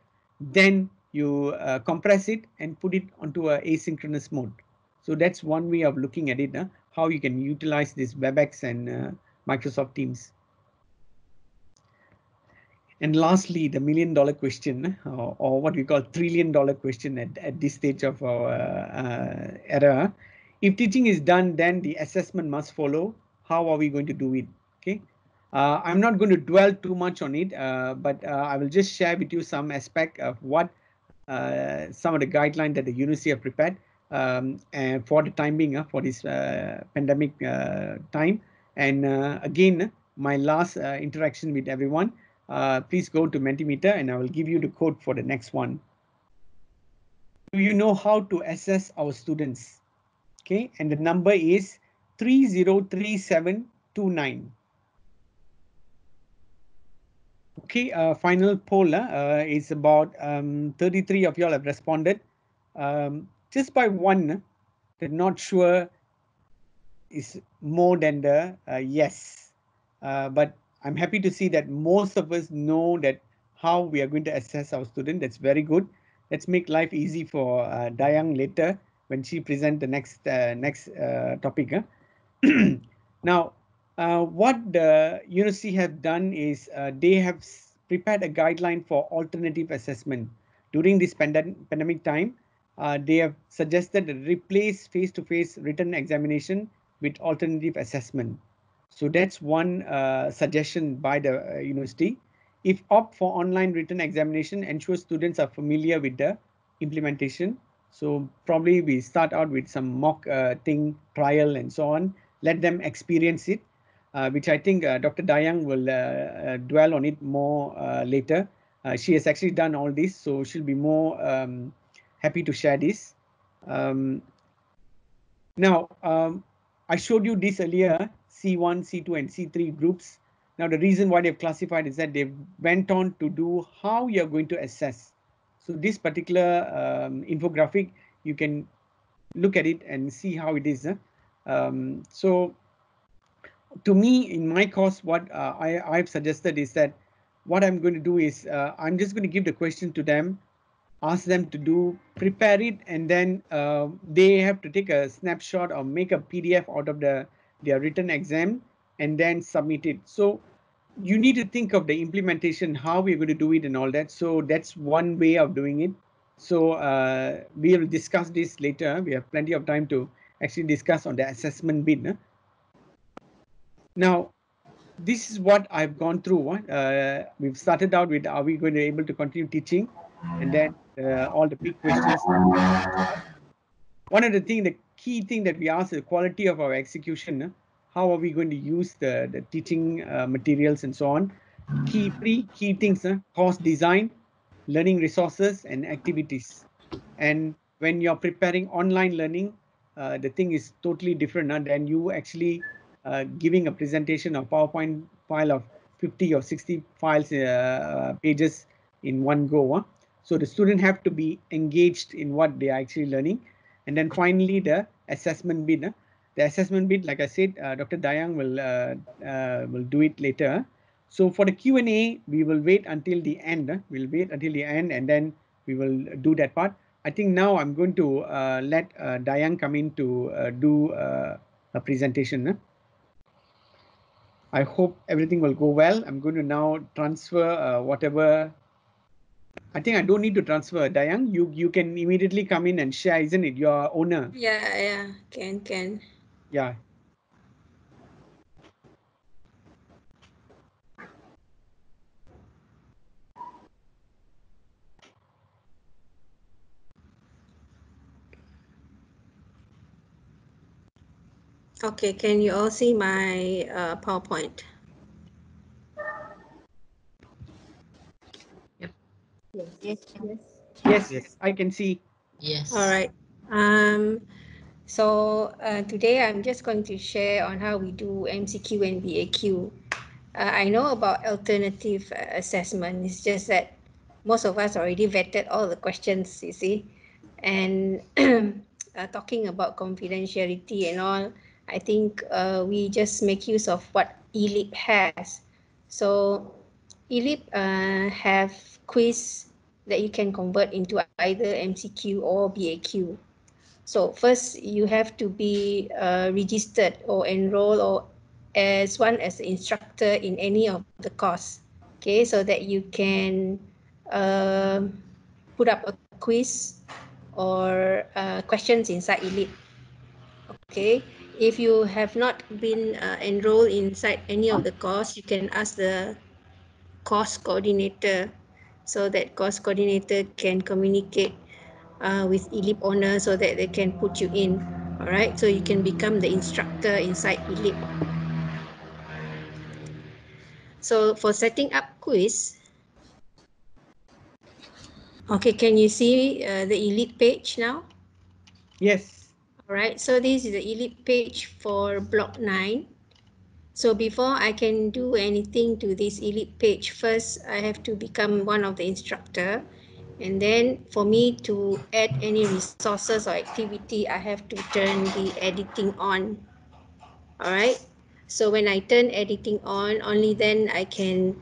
then you uh, compress it and put it onto an asynchronous mode. So that's one way of looking at it, uh, how you can utilize this WebEx and uh, Microsoft Teams. And lastly, the million dollar question, or, or what we call trillion dollar question at, at this stage of our uh, era. If teaching is done, then the assessment must follow. How are we going to do it? Okay. Uh, I'm not going to dwell too much on it, uh, but uh, I will just share with you some aspect of what Uh, some of the guidelines that the university have prepared um, and for the time being uh, for this uh, pandemic uh, time. And uh, again, my last uh, interaction with everyone, uh, please go to Mentimeter and I will give you the code for the next one. Do you know how to assess our students? Okay, and the number is three zero three seven two nine. Okay, uh, final poll uh, is about um, thirty-three of y'all have responded. Um, just by one, they're not sure is more than the uh, yes. Uh, but I'm happy to see that most of us know that how we are going to assess our student. That's very good. Let's make life easy for uh, Dayang later when she presents the next uh, next uh, topic. Huh? Now. Uh, what the university have done is uh, they have prepared a guideline for alternative assessment. During this pandem pandemic time, uh, they have suggested replace face-to-face written examination with alternative assessment. So that's one uh, suggestion by the uh, university. If opt for online written examination, ensure students are familiar with the implementation. So probably we start out with some mock uh, thing, trial and so on. Let them experience it. Uh, which I think uh, Doctor Dayang will uh, uh, dwell on it more uh, later. Uh, she has actually done all this, so she'll be more um, happy to share this. Um, now, um, I showed you this earlier, C one, C two, and C three groups. Now, the reason why they've classified is that they went on to do how you're going to assess. So this particular um, infographic, you can look at it and see how it is. Huh? Um, so. To me, in my course, what uh, I, I've suggested is that what I'm going to do is uh, I'm just going to give the question to them, ask them to do, prepare it, and then uh, they have to take a snapshot or make a P D F out of the their written exam and then submit it. So you need to think of the implementation, how we're going to do it and all that. So that's one way of doing it. So uh, we will discuss this later. We have plenty of time to actually discuss on the assessment bit. Huh? Now, this is what I've gone through. Uh, we've started out with, are we going to be able to continue teaching? And then uh, all the big questions. one of the thing, the key thing that we ask is the quality of our execution. How are we going to use the, the teaching uh, materials and so on. Key three key things, uh, course design, learning resources and activities. And when you're preparing online learning, uh, the thing is totally different uh, than you actually uh, giving a presentation or PowerPoint file of fifty or sixty files uh, pages in one go. Uh. So the student have to be engaged in what they are actually learning. And then finally, the assessment bit. Uh. The assessment bit, like I said, uh, Doctor Dayang will, uh, uh, will do it later. So for the Q and A, we will wait until the end. Uh. We'll wait until the end and then we will do that part. I think now I'm going to uh, let uh, Dayang come in to uh, do uh, a presentation. Uh. I hope everything will go well. I'm going to now transfer uh, whatever. I think I don't need to transfer, Dayang. You you can immediately come in and share, isn't it? Your owner. Yeah, yeah, can, can. Yeah. Okay, can you all see my uh, PowerPoint? Yes. Yes, yes. Yes, yes, I can see. Yes. All right. Um, so uh, today I'm just going to share on how we do M C Q and B A Q. Uh, I know about alternative uh, assessment. It's just that most of us already vetted all the questions, you see. And uh, talking about confidentiality and all, I think uh, we just make use of what eLEAP has. So eLEAP uh, have quiz that you can convert into either M C Q or B A Q. So first you have to be uh, registered or enrolled or as one as an instructor in any of the course. Okay, so that you can uh, put up a quiz or uh, questions inside eLEAP. Okay, if you have not been uh, enrolled inside any of the course, you can ask the course coordinator. So that course coordinator can communicate uh, with eLEAP owner so that they can put you in. All right, so you can become the instructor inside eLEAP. So for setting up quiz, okay, can you see uh, the eLEAP page now? Yes. All right, so this is the eLEAP page for block nine. So before I can do anything to this eLEAP page, first I have to become one of the instructor. And then for me to add any resources or activity, I have to turn the editing on. All right. So when I turn editing on, only then I can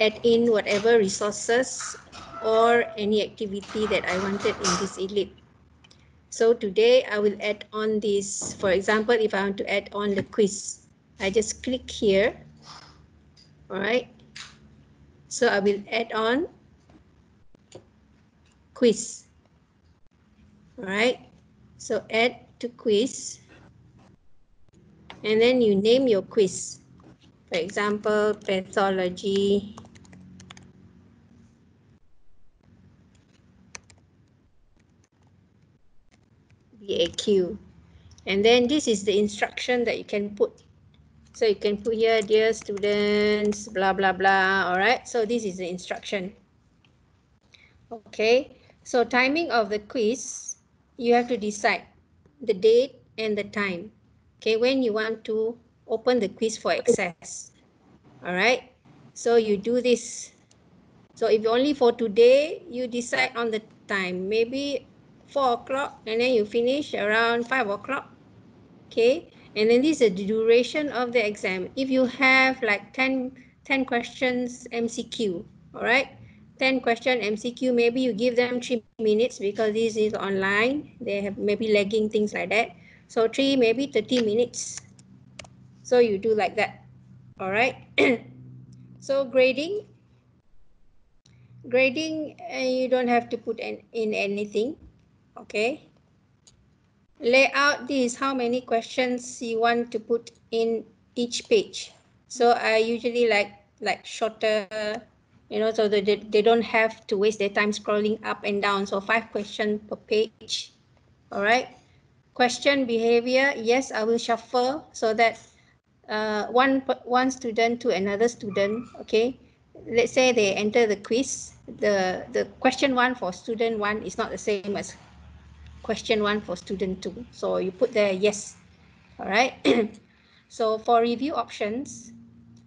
add in whatever resources or any activity that I wanted in this eLEAP. So today I will add on this. For example, if I want to add on the quiz, I just click here, all right? So I will add on quiz, all right? So add to quiz, and then you name your quiz. For example, pathology. B A Q. And then this is the instruction that you can put. So you can put here, dear students, blah, blah, blah. All right. So this is the instruction. OK, so timing of the quiz, you have to decide the date and the time. OK, when you want to open the quiz for access. All right. So you do this. So if only for today, you decide on the time, maybe four o'clock, and then you finish around five o'clock. OK. And then this is the duration of the exam. If you have like ten, ten questions M C Q, all right? ten question M C Q, maybe you give them three minutes because this is online. They have maybe lagging, things like that. So three, maybe thirty minutes. So you do like that, all right? So grading. Grading, uh, you don't have to put in, in anything, okay? Layout, this is how many questions you want to put in each page. So I usually like like shorter, you know, so that they, they don't have to waste their time scrolling up and down. So five questions per page. All right. Question behavior. Yes, I will shuffle so that uh, one one student to another student. Okay. Let's say they enter the quiz. The the question one for student one is not the same as question one for student two. So you put there yes. All right. So for review options,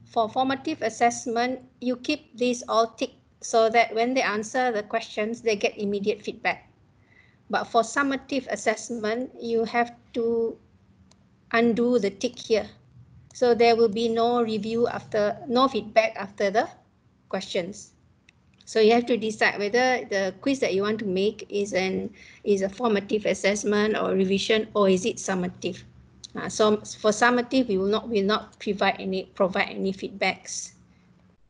for formative assessment, you keep these all ticked so that when they answer the questions, they get immediate feedback. But for summative assessment, you have to undo the tick here. So there will be no review after, no feedback after the questions. So you have to decide whether the quiz that you want to make is an is a formative assessment or revision, or is it summative. Uh, so for summative, we will not will not provide any provide any feedbacks.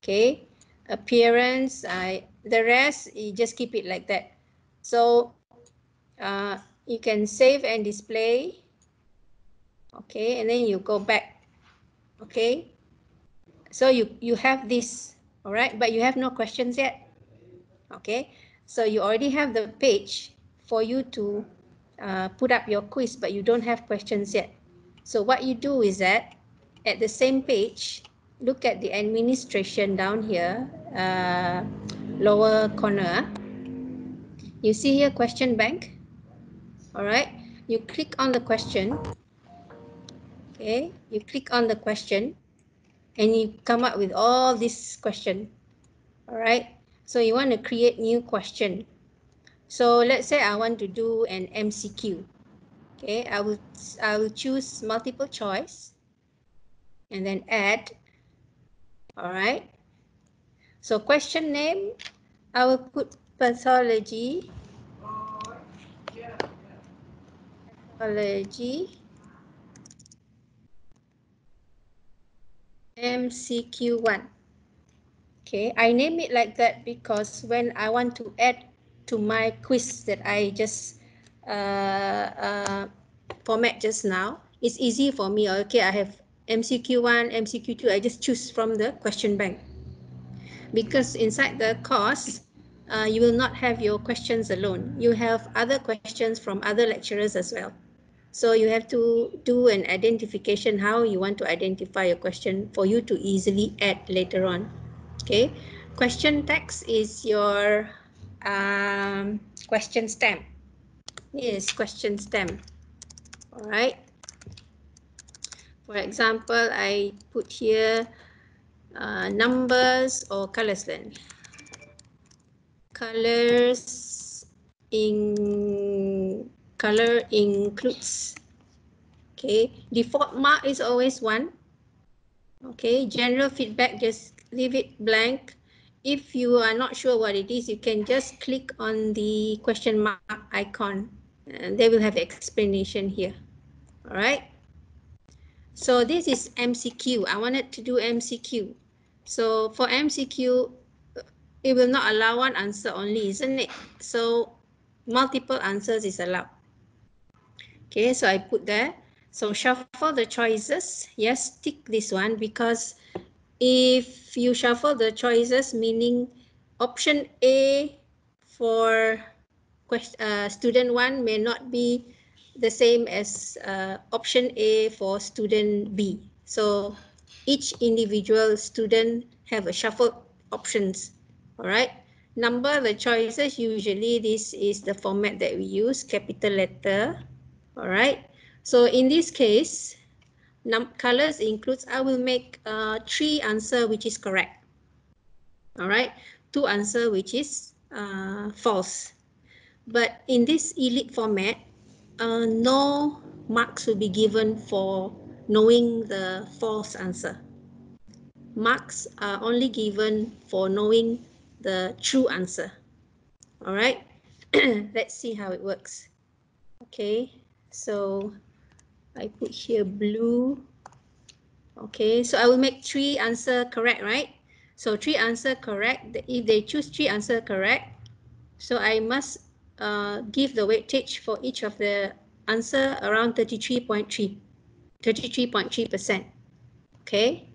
Okay, appearance. I the rest you just keep it like that. So uh, you can save and display. Okay, and then you go back. Okay, so you you have this. All right, but you have no questions yet. Okay, so you already have the page for you to uh, put up your quiz, but you don't have questions yet. So what you do is that at the same page, look at the administration down here, uh, lower corner. You see here question bank. All right, you click on the question. Okay, you click on the question. And you come up with all this question. All right. So you want to create new question. So let's say I want to do an M C Q. Okay, I will I will choose multiple choice and then add. All right. So question name, I will put pathology. Pathology. M C Q one. Okay, I name it like that because when I want to add to my quiz that I just uh, uh, format just now, it's easy for me. Okay, I have M C Q one, M C Q two. I just choose from the question bank. Because inside the course, uh, you will not have your questions alone. You have other questions from other lecturers as well. So you have to do an identification, how you want to identify your question for you to easily add later on. Okay, question text is your um, question stamp. Yes, question stamp. All right. For example, I put here uh, numbers or colors then. Colors in color includes. Okay, default mark is always one. Okay, general feedback, just leave it blank. If you are not sure what it is, you can just click on the question mark icon and they will have explanation here. All right, so this is M C Q. I wanted to do M C Q. So for M C Q, it will not allow one answer only, isn't it? So multiple answers is allowed. Okay, so I put there. So shuffle the choices. Yes, tick this one, because if you shuffle the choices, meaning option A for question, uh, student one may not be the same as uh, option A for student B. So each individual student have a shuffled options. All right. Number the choices. Usually this is the format that we use, capital letter. All right, so in this case, num colors includes, I will make uh, three answer which is correct. All right, two answer which is uh, false. But in this eLEAP format, uh, no marks will be given for knowing the false answer. Marks are only given for knowing the true answer. All right, let's see how it works. Okay. So I put here blue. Okay, so I will make three answer correct, right? So three answer correct. If they choose three answer correct, so I must uh, give the weightage for each of the answer around thirty-three point three percent. Okay,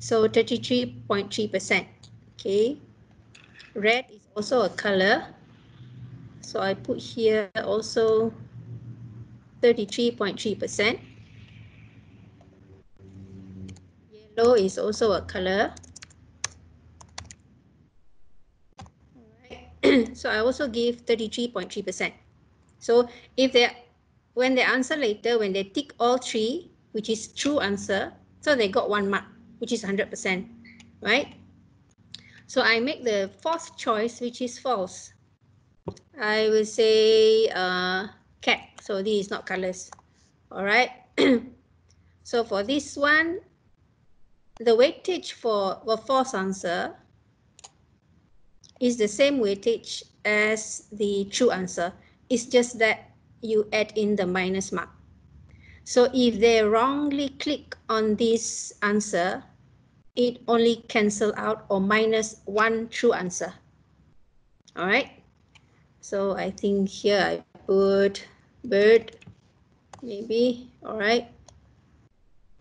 so thirty-three point three percent. Okay, red is also a color. So I put here also thirty-three point three percent. Yellow is also a color. All right. So I also give thirty-three point three percent. So if they, when they answer later, when they tick all three, which is true answer, so they got one mark, which is one hundred percent, right? So I make the fourth choice, which is false. I will say uh, cat. So this is not colors. All right. So for this one, the weightage for the false answer is the same weightage as the true answer. It's just that you add in the minus mark. So if they wrongly click on this answer, it only cancel out or minus one true answer. All right. So I think here I put bird, maybe, all right.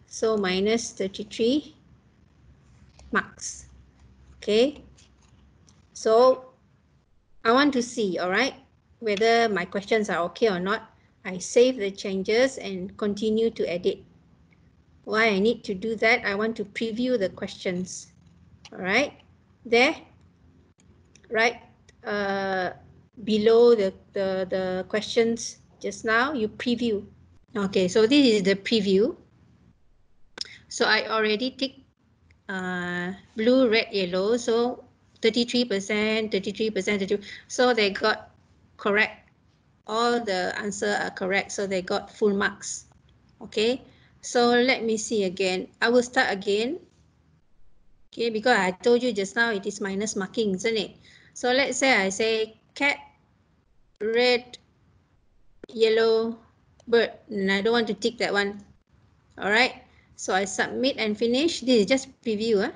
So minus thirty-three marks, okay. So I want to see, all right, whether my questions are okay or not. I save the changes and continue to edit. Why I need to do that, I want to preview the questions, all right. There, right. Uh, below the, the, the questions just now, you preview. Okay, so this is the preview. So I already tick uh, blue, red, yellow. So thirty-three percent, thirty-three percent, so they got correct. All the answers are correct. So they got full marks. Okay, so let me see again. I will start again. Okay, because I told you just now it is minus marking, isn't it? So let's say I say cat, red, yellow, bird, and I don't want to tick that one. All right, so I submit and finish. This is just preview. Huh?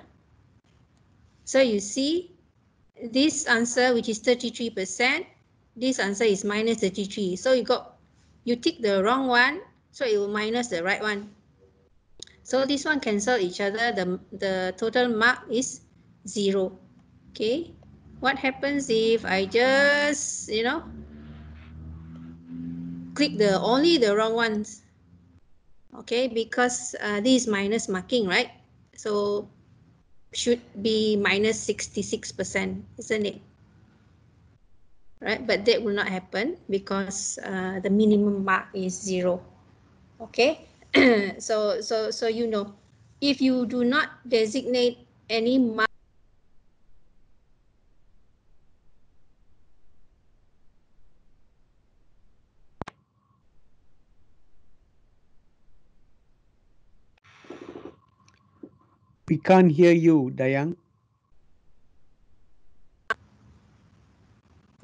So you see this answer, which is thirty-three percent, this answer is minus thirty-three. So you got, you tick the wrong one, so it will minus the right one. So this one cancel each other. The, the total mark is zero. Okay. What happens if I just, you know, click the only the wrong ones? Okay, because uh, this is minus marking, right? So should be minus sixty-six percent, isn't it? Right, but that will not happen because uh, the minimum mark is zero. Okay, so so so you know, if you do not designate any mark. We can't hear you, Dayang.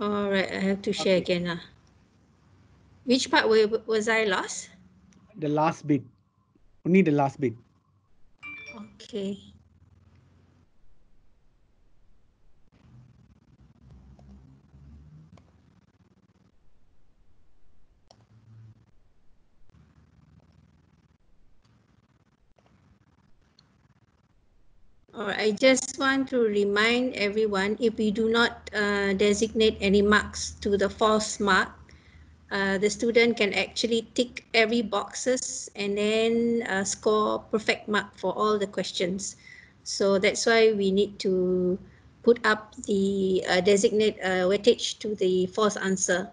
All right, I have to share okay. again. Uh. Which part was I lost? The last bit. Only the last bit. Okay. Or I just want to remind everyone, if we do not uh, designate any marks to the false mark, uh, the student can actually tick every boxes and then uh, score perfect mark for all the questions. So that's why we need to put up the uh, designate uh, weightage to the false answer.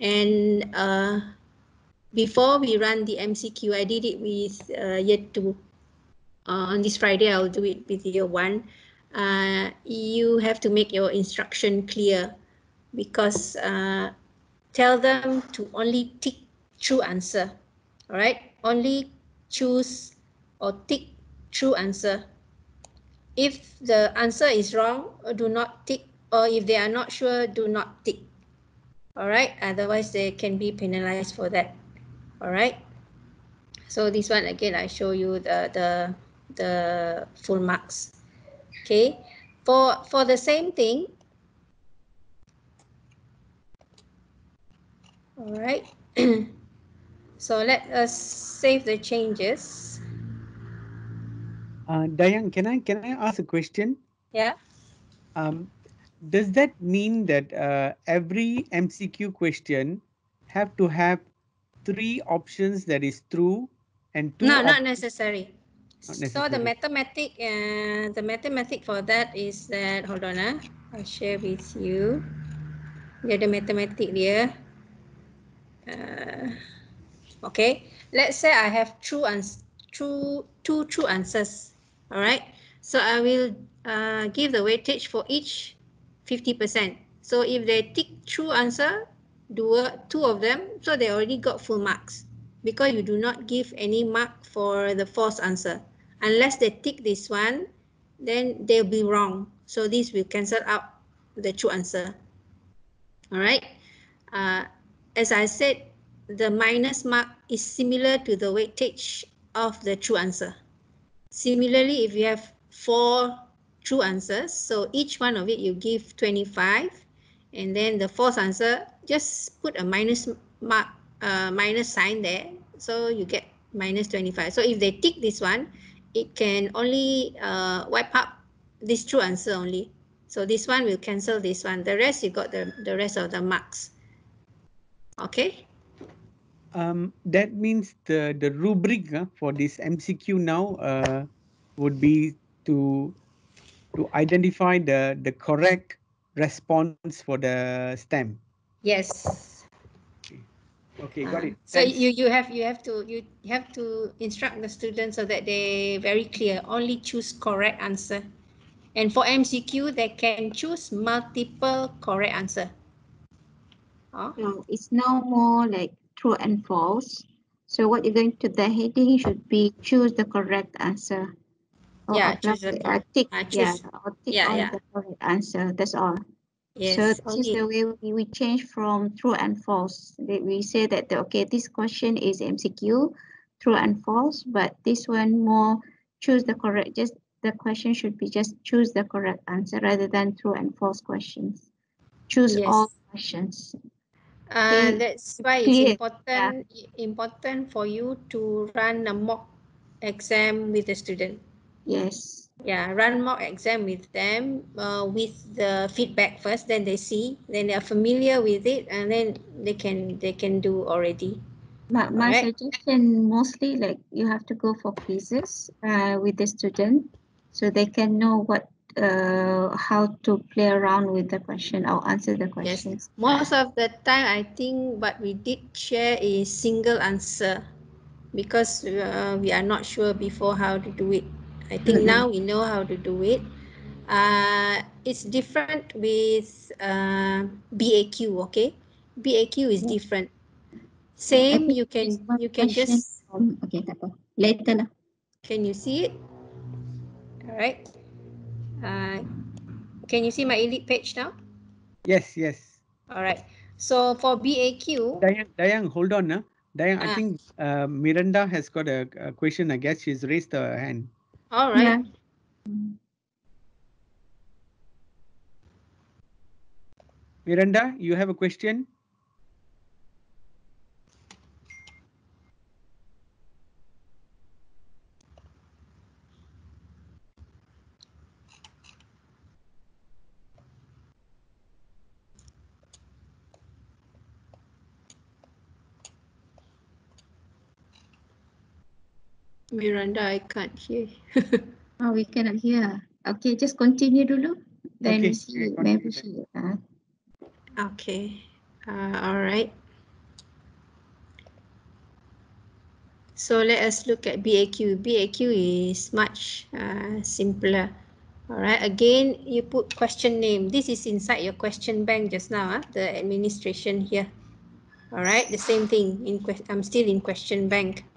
And uh, before we run the M C Q, I did it with uh, year two. Uh, on this Friday, I'll do it with year one. Uh, you have to make your instruction clear, because uh, tell them to only tick true answer. All right, only choose or tick true answer. If the answer is wrong, do not tick, or if they are not sure, do not tick. All right, otherwise they can be penalized for that. All right. So this one again, I show you the the. the full marks. Okay, for for the same thing. All right. So let us save the changes. Uh, Dayang, can I can I ask a question? Yeah. Um, does that mean that uh, every M C Q question have to have three options, that is true and two. No, not necessary. Not necessary. So the mathematic, uh, the mathematic for that is that, hold on, uh, I'll share with you. Dia ada matematik dia. Uh, okay, let's say I have true ans true, two true answers. All right, so I will uh, give the weightage for each fifty percent. So if they tick true answer, do two of them, so they already got full marks, because you do not give any mark for the false answer. Unless they tick this one, then they'll be wrong. So this will cancel out the true answer. All right. Uh, as I said, the minus mark is similar to the weightage of the true answer. Similarly, if you have four true answers, so each one of it you give twenty-five, and then the false answer, just put a minus mark, uh, minus sign there, so you get minus twenty-five. So if they tick this one, it can only uh, wipe out this true answer only. So this one will cancel this one. The rest, you got the, the rest of the marks. Okay. Um, that means the, the rubric uh, for this M C Q now uh, would be to to identify the, the correct response for the STEM. Yes. Okay, okay, got it. Uh, so you, you have you have to you have to instruct the students so that they very clear, only choose correct answer. And for M C Q, they can choose multiple correct answer. Oh. No, it's no more like true and false. So what you're going to the heading should be choose the correct answer. Or yeah, choose the correct yeah, yeah, yeah. correct answer. That's all. Yes. So this okay. is the way we, we change from true and false. We say that the, okay, this question is M C Q, true and false, but this one more choose the correct. Just the question should be just choose the correct answer rather than true and false questions. Choose yes. all questions. Uh, that's why it's important yeah. important for you to run a mock exam with the student. Yes. Yeah, run mock exam with them uh, with the feedback first, then they see, then they are familiar with it, and then they can they can do already. My, my right. suggestion mostly like you have to go for quizzes uh, with the student, so they can know what Uh, how to play around with the question or answer the questions. Yes. Most of the time, I think what we did share is single answer, because uh, we are not sure before how to do it. I think mm-hmm. now we know how to do it. Uh, it's different with uh, B A Q. Okay, B A Q is different. Same, you can you can just um, okay. Later, can you see it? All right. Uh, can you see my eLEAP page now? Yes, yes. All right. So for B A Q... Dayang, Dayang hold on. Huh? Dayang, ah. I think uh, Miranda has got a, a question. I guess she's raised her hand. All right. Yeah. Miranda, you have a question? Miranda, I can't hear. Oh, we cannot hear. Okay, just continue dulu. Then okay. see, maybe she. Uh. Okay. Uh, all right. So let us look at B A Q. B A Q is much uh, simpler. All right. Again, you put question name. This is inside your question bank just now. Huh? The administration here. All right. The same thing. In que I'm still in question bank.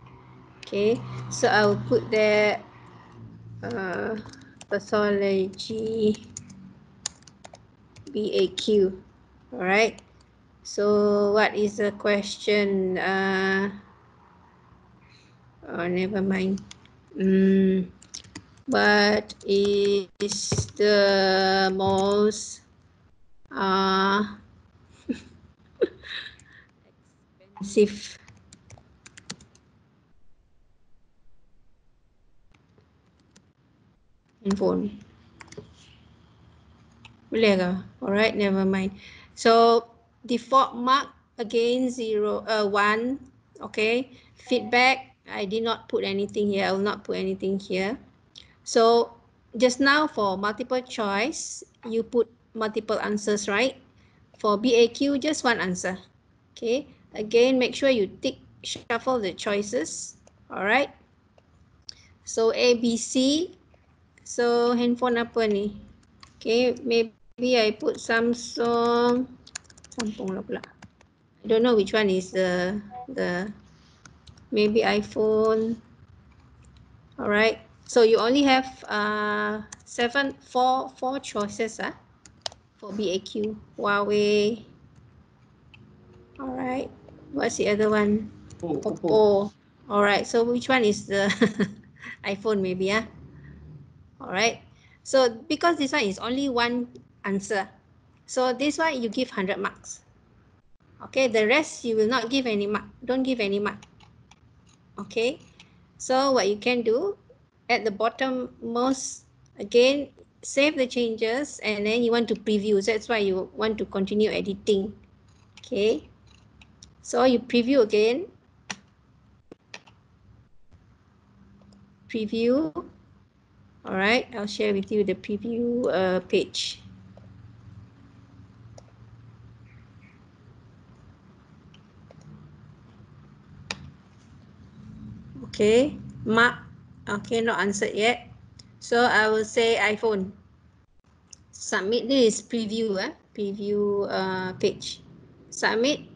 Okay, so I will put there uh, pathology B A Q. All right. So what is the question? Uh, oh, never mind. Mm, what is the most uh, expensive? Phone. Alright, never mind. So default mark again zero uh one Okay, feedback, I did not put anything here. I will not put anything here. So just now for multiple choice, you put multiple answers, right? For B A Q, just one answer. Okay, again, make sure you tick shuffle the choices. All right. So A, B, C. So handphone apa ni? Okay, maybe I put Samsung. Samsung lah pula. I don't know which one is the the. Maybe iPhone. All right. So you only have uh seven, four, four choices. Ah, for B A Q, Huawei. All right. What's the other one? Oh, Oppo. Oppo. All right. So which one is the iPhone? Maybe ah. All right. So because this one is only one answer, so this one you give hundred marks. Okay. The rest you will not give any mark. Don't give any mark. Okay, so what you can do at the bottom most, again, save the changes, and then you want to preview. That's why you want to continue editing. Okay, so you preview again. Preview. All right, I'll share with you the preview uh, page. Okay, mark. Okay, not answered yet. So I will say iPhone. Submit. This is preview. Eh? Preview uh, page. Submit.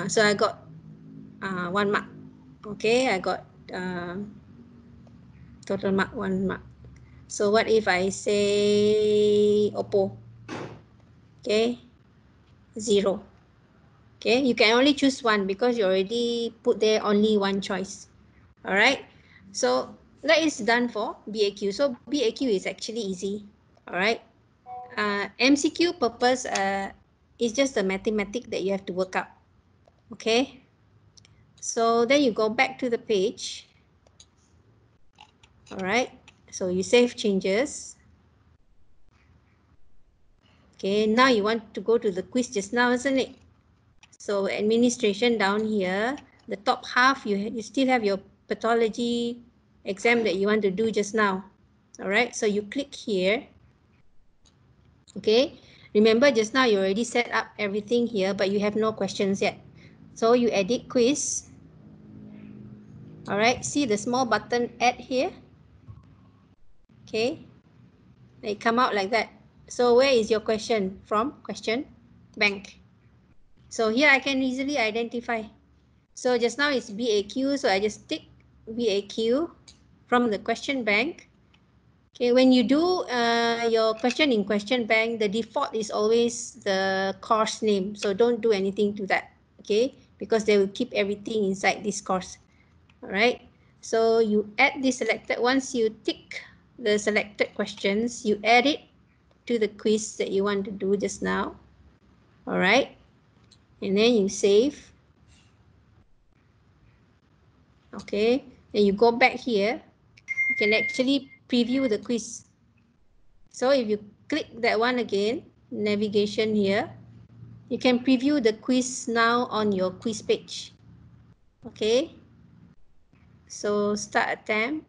Uh, so I got uh, one mark. Okay, I got uh, total mark, one mark. So what if I say Oppo? Okay, zero. Okay, you can only choose one because you already put there only one choice. All right, so that is done for B A Q. So B A Q is actually easy. All right, uh, M C Q purpose uh, is just the mathematics that you have to work out. Okay, so then you go back to the page. All right, so you save changes. Okay, now you want to go to the quiz just now, isn't it? So administration down here, the top half, you, you still have your pathology exam that you want to do just now. All right, so you click here. Okay, remember just now you already set up everything here, but you have no questions yet. So you edit quiz. All right, see the small button add here. Okay, they come out like that. So where is your question from? Question bank. So here I can easily identify. So just now it's B A Q, so I just tick B A Q from the question bank. Okay, when you do uh, your question in question bank, the default is always the course name. So don't do anything to that, okay? Because they will keep everything inside this course. All right, so you add the selected. Once you tick the selected questions, you add it to the quiz that you want to do just now. All right, and then you save. Okay, and you go back here, you can actually preview the quiz. So if you click that one again, navigation here, you can preview the quiz now on your quiz page. Okay, so start attempt.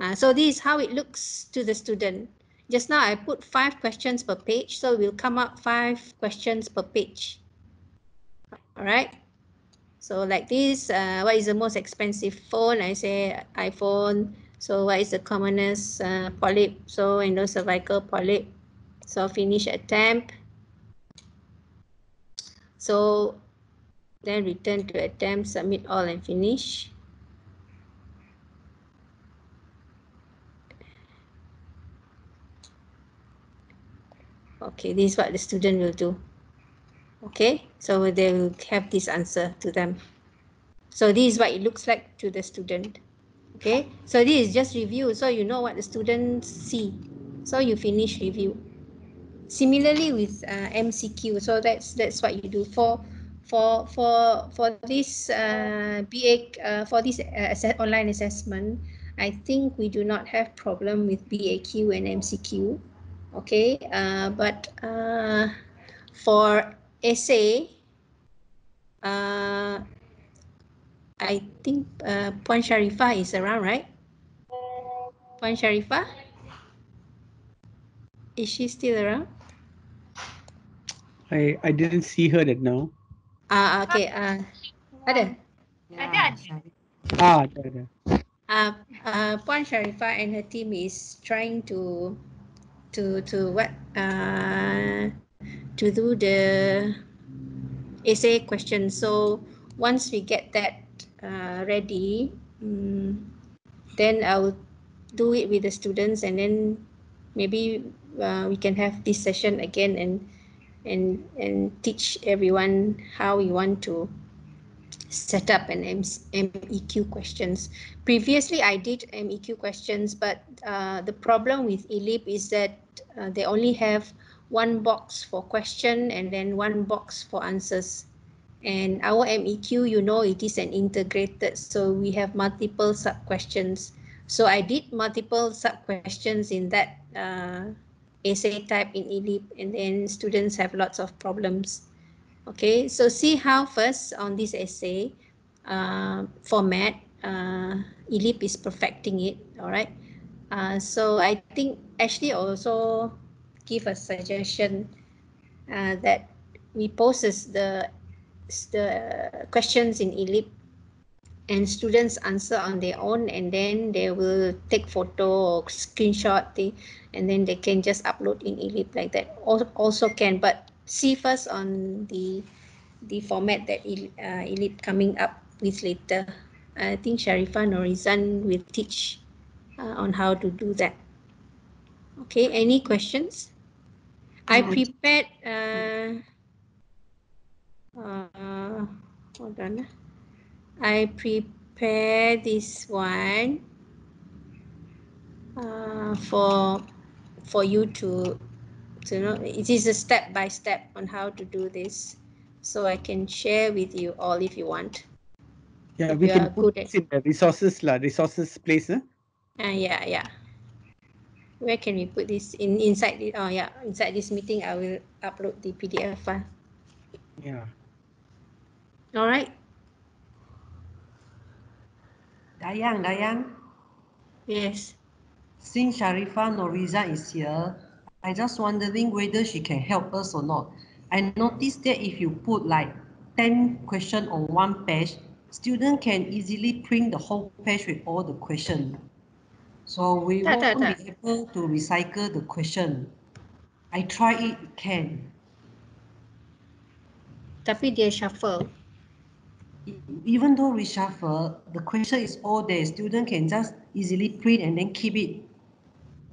Uh, so this is how it looks to the student. Just now I put five questions per page, so it will come up five questions per page. All right. So like this, uh, what is the most expensive phone? I say iPhone. So what is the commonest uh, polyp? So endocervical polyp. So finish attempt. So then return to attempt, submit all and finish. Okay, this is what the student will do. Okay, so they will have this answer to them. So this is what it looks like to the student. Okay, so this is just review, so you know what the students see. So you finish review. Similarly with uh, M C Q, so that's that's what you do for for for for this uh, B A uh, for this uh, online assessment. I think we do not have problem with B A Q and M C Q. Okay, uh, but uh, for essay, uh, I think uh, Puan Sharifah is around, right? Puan Sharifah? Is she still around? I I didn't see her that now. Ah, okay. Uh, ada? Ada, ada. Ah, ada, ada. Uh, uh, Puan Sharifah and her team is trying to to to what uh, to do the essay question. So once we get that uh, ready, um, then I'll do it with the students, and then maybe uh, we can have this session again and and and teach everyone how we want to set up an M C M E Q questions. Previously, I did M E Q questions, but uh, the problem with eLEAP is that uh, they only have one box for question and then one box for answers. And our M E Q, you know, it is an integrated, so we have multiple sub-questions. So I did multiple sub-questions in that uh, essay type in eLEAP, and then students have lots of problems. Okay, so see how first on this essay uh, format, uh, eLEAP is perfecting it, all right? Uh, so I think Ashley also give a suggestion uh, that we poses the, the questions in eLEAP and students answer on their own, and then they will take photo or screenshot the, and then they can just upload in eLEAP like that. Also can, but see first on the the format that uh, eLEAP coming up with later. I think Sharifah Norizan will teach uh, on how to do that. Okay, any questions? I prepared. Uh, uh, hold on. I prepared this one uh, for for you to. So, you know, it is a step by step on how to do this, so I can share with you all if you want. Yeah, if we can put this in the resources la, resources place. Huh? Uh, yeah, yeah. Where can we put this in inside? The, oh yeah, inside this meeting, I will upload the P D F file. Yeah. All right. Dayang, Dayang. Yes. Since Sharifah Norizan is here, I just wondering whether she can help us or not. I noticed that if you put like ten questions on one page, students can easily print the whole page with all the questions. So we da, won't da, da. be able to recycle the question. I try it, it can. Tapi dia shuffle. Even though we shuffle, the question is all there. Students can just easily print and then keep it.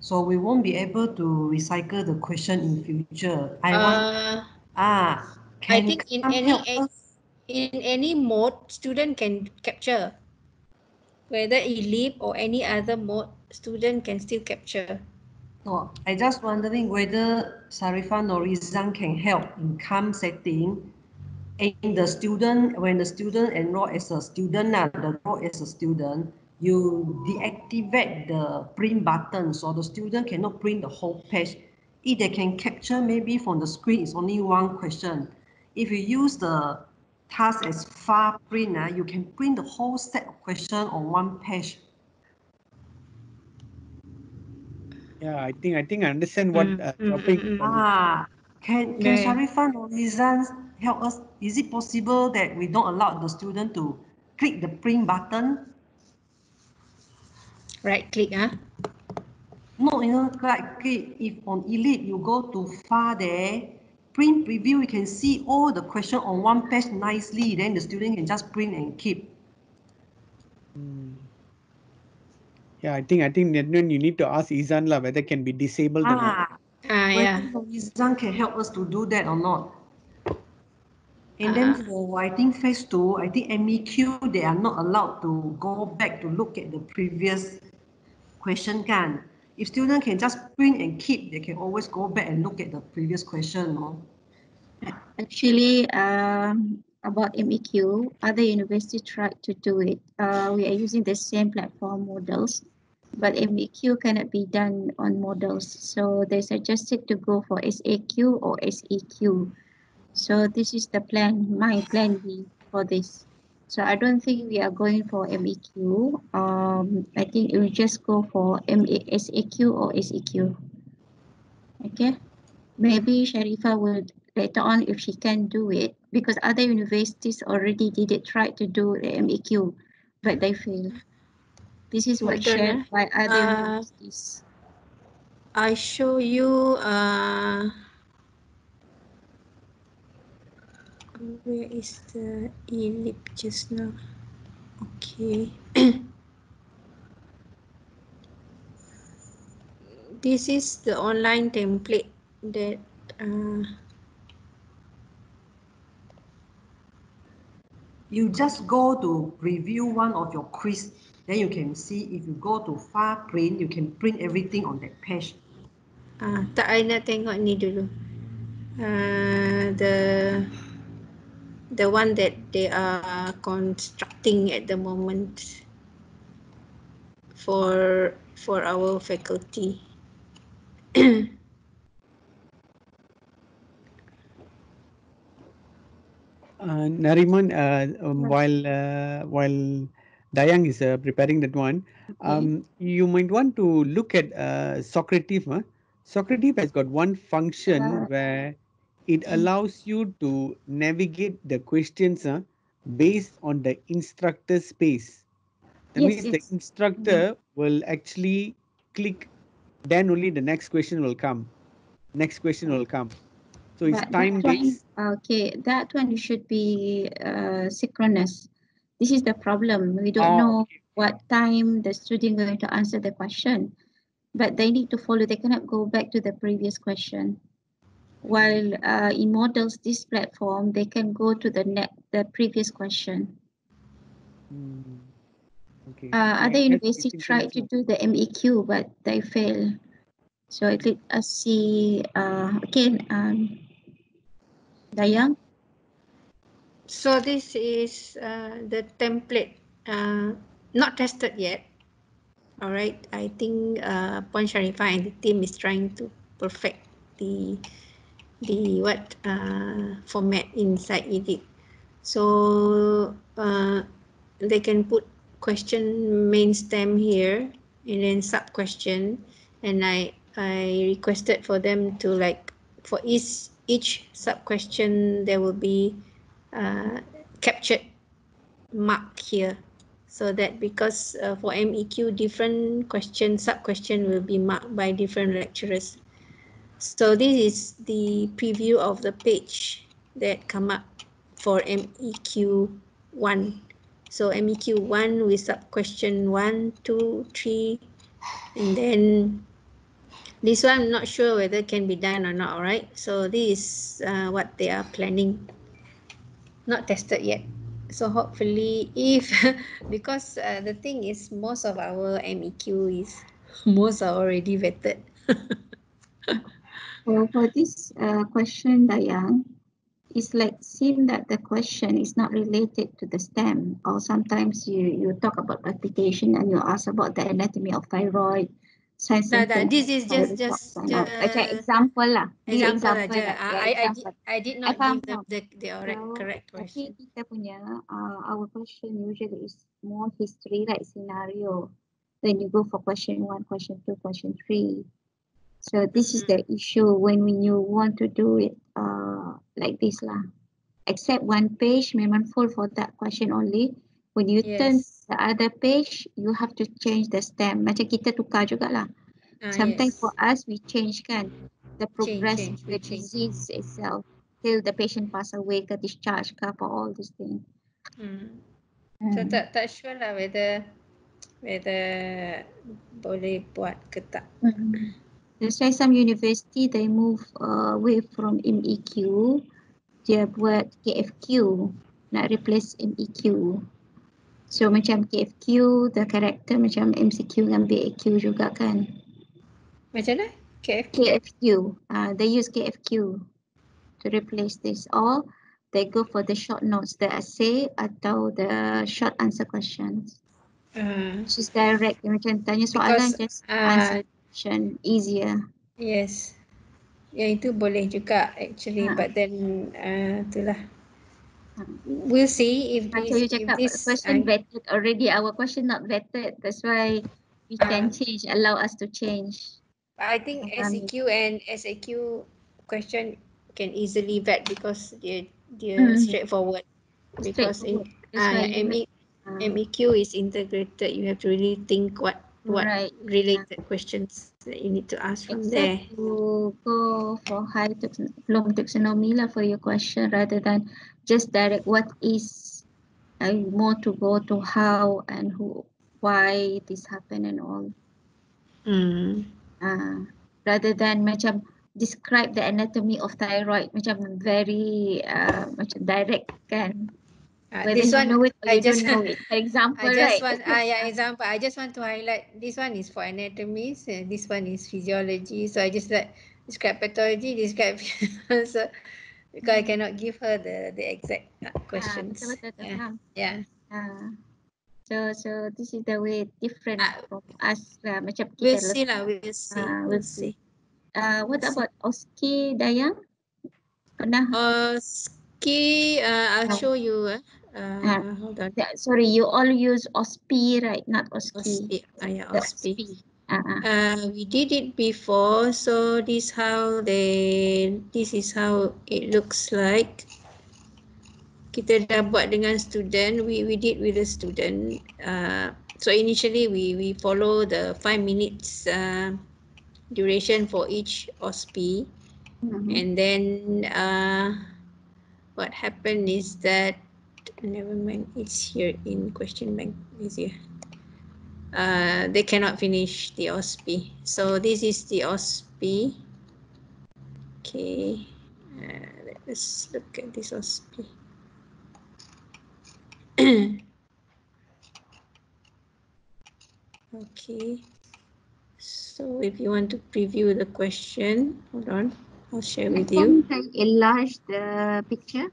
So we won't be able to recycle the question in future. I want uh, ah. Can I think in any in any mode, student can capture. Whether eLEAP or any other mode, student can still capture. No, I just wondering whether Sharifah Norizan can help in C A L M setting, and the student when the student enroll as a student now enroll as a student. You deactivate the print button, so the student cannot print the whole page. If they can capture maybe from the screen, it's only one question. If you use the task as far print, uh, you can print the whole set of questions on one page. Yeah, I think I think I understand what uh, mm-hmm. topic. Ah, can can okay. Sharifah Norizan help us? Is it possible that we don't allow the student to click the print button? Right click, huh? No, you know, right click. If on eLEAP you go to far there, print preview, you can see all the question on one page nicely. Then the student can just print and keep. Mm. Yeah, I think I think Nedman, you need to ask Izan lah whether it can be disabled ah. or not. Ah, yeah. Izan can help us to do that or not. And uh-huh. then for, I think, phase two, I think M E Q, they are not allowed to go back to look at the previous question can. If students can just print and keep, they can always go back and look at the previous question. No? Actually, um, about M E Q, other universities tried to do it. Uh, we are using the same platform models, but M E Q cannot be done on models. So they suggested to go for S A Q or S E Q. So this is the plan, my plan B for this. So I don't think we are going for M E Q. Um, I think we just go for M A S A Q or S A Q. Okay. Maybe Sharifah would later on if she can do it, because other universities already did it, try to do the M E Q, but they failed. This is what shared by other uh, universities. I show you. Uh... Where is the eLEAP just now? Okay. This is the online template that uh, you just go to review one of your quiz, then you can see if you go to far print, you can print everything on that page. Ah, tak, I nak tengok ni dulu. Uh, the The one that they are constructing at the moment for for our faculty. uh, Nariman, uh, um, while uh, while Dayang is uh, preparing that one, um, okay. You might want to look at uh, Socrative. Huh? Socrative has got one function uh. where it allows you to navigate the questions uh, based on the instructor space. That yes, means yes. The instructor will actually click, then only the next question will come. Next question will come. So it's time-based. Okay, that one should be uh, synchronous. This is the problem. We don't oh, know okay. what time the student is going to answer the question, but they need to follow. They cannot go back to the previous question. While uh, in models, this platform, they can go to the net, the previous question. Mm. Okay. Uh, other universities tried to do the M E Q, but they failed. So it let us see uh, again, um, Dayang. So this is uh, the template, uh, not tested yet. All right, I think uh, Puan Sharifah and the team is trying to perfect the the what uh, format inside it. So uh, they can put question main stem here and then sub question, and I I requested for them to, like, for each each sub question there will be uh, captured mark here, so that because uh, for M E Q different question sub question will be marked by different lecturers. So this is the preview of the page that come up for M E Q one. So M E Q one with sub question one, two, three, and then this one I'm not sure whether it can be done or not, alright? So this is uh, what they are planning, not tested yet. So hopefully if, because uh, the thing is most of our M E Q is, most are already vetted. Well, for this uh, question, Dayang, it's like seeing that the question is not related to the stem, or sometimes you, you talk about replication and you ask about the anatomy of thyroid. No, no, this is just just uh, okay, example lah. Example, example aja. La. I, I, example. I, I did not I give the, the correct, so, correct question. Kita punya, uh, our question usually is more history like scenario. Then you go for question one, question two, question three. So this is the issue when we you want to do it uh, like this lah. Except one page, memang full for that question only. When you yes. turn the other page, you have to change the stem. Macam kita tukar jugalah. Ah, Sometimes yes. for us, we change kan the progress change, change, the disease change. itself till the patient pass away, ke discharge, ke for all these things. Hmm. Um, so tak tak sure lah whether whether boleh buat ke tak. Mm-hmm. That's why some university they move uh, away from M E Q. Dia buat K F Q, nak replace M E Q. So macam K F Q, the character macam M C Q dengan B A Q juga kan. Macam mana? K F Q? K F Q. Uh, they use K F Q to replace this. Or they go for the short notes, the essay atau the short answer questions. Uh, Which is direct. Macam tanya soalan, because, just answer. Uh, easier. Yes. Ya, itu boleh juga actually, ha. But then uh, itulah. Ha. we'll see if this, so you check if up this question I... vetted already. Our question not vetted. That's why we can uh, change. Allow us to change. I think um, S E Q and S A Q question can easily vet because they're they're mm-hmm. straightforward. Because straightforward. In, uh, M E, uh, M E Q is integrated. You have to really think what what right. related yeah. questions that you need to ask from Except there. You go for high long taxonomy for your question rather than just direct what is, and more to go to how and who, why this happened and all. Mm. Uh, rather than macam describe the anatomy of thyroid, macam very uh, macam direct kan. Uh, this one, know it I just know it. For example, I just right? want, uh, yeah, example. I just want to highlight this one is for anatomy, so this one is physiology. So I just like describe pathology, describe so because I cannot give her the the exact questions. Uh, betul, betul, yeah. Faham. yeah. Uh, so so this is the way different uh, from us lah. Macam we'll kita see lah. We'll see. Uh, we'll see. Uh, what we'll about O S C E, Dayang? Pernah? O S C E, uh, I'll no. show you. Uh. Uh, uh, hold on. That, sorry, you all use O S P E, right? Not O S C E. Oh, yeah, O S P E. Uh -huh. uh, we did it before, so this how they. This is how it looks like. Kita dah buat dengan student. We we did with the student. Uh, so initially we we follow the five minutes uh, duration for each O S P E, mm-hmm. and then uh, what happened is that. Never mind, it's here in question bank. Is here. Uh, they cannot finish the O S P E. So this is the O S P E. Okay, uh, let's look at this O S P E. Okay, so if you want to preview the question, hold on, I'll share with I you. Can I enlarge the picture?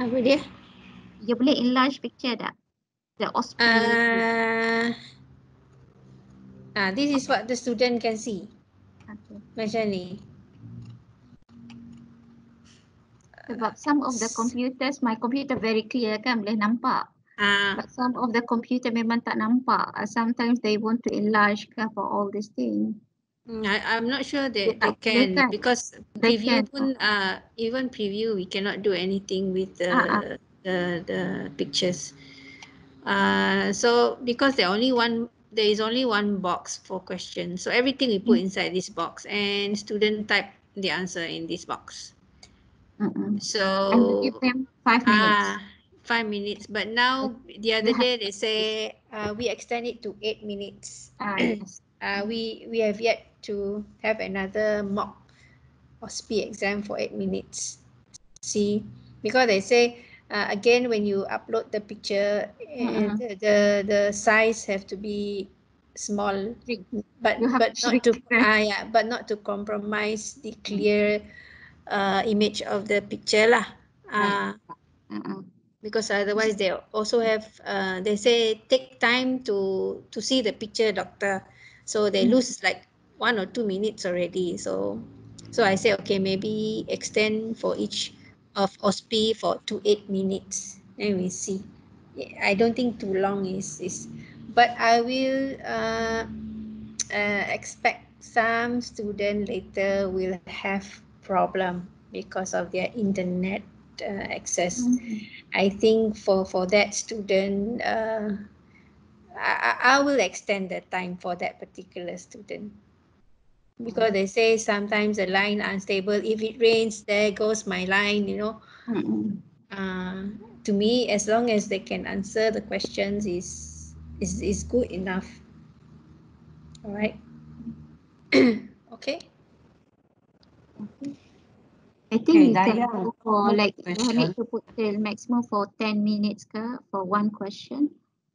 Apa dia? You boleh enlarge picture tak? The O S P E. Uh, ah, this is what the student can see. Okay. Macam ni. Sebab some of the computers, my computer very clear kan, boleh nampak. Uh, But some of the computer memang tak nampak. Sometimes they want to enlarge kan for all this thing. I, I'm not sure that they, they can, can because they preview can. Pun, uh, even preview we cannot do anything with the uh -uh. the, the pictures. Uh, so because there only one there is only one box for questions, so everything we put mm. inside this box and student type the answer in this box. Uh -uh. So and we give them five minutes. Uh, five minutes. But now the other day they say uh, we extend it to eight minutes. Uh, yes. Uh, we we have yet to have another mock O S P E exam for eight minutes. See, because they say uh, again when you upload the picture, uh-huh. the, the the size have to be small, but but not to uh, yeah, but not to compromise the clear uh, image of the picture lah. Uh, uh-uh. Because otherwise they also have uh, they say take time to to see the picture, doctor. So they lose like one or two minutes already. So, so I say, okay, maybe extend for each of O S P E for two eight minutes. Then we see. I don't think too long is is, but I will uh, uh, expect some student later will have problem because of their internet uh, access. Mm-hmm. I think for for that student. Uh, I, I will extend the time for that particular student because they say sometimes the line unstable. If it rains, there goes my line, you know. Mm-hmm. Uh, to me, as long as they can answer the questions is is, is good enough. All right. Okay. Okay. I think okay, you can go for like you need to put the maximum for ten minutes for one question.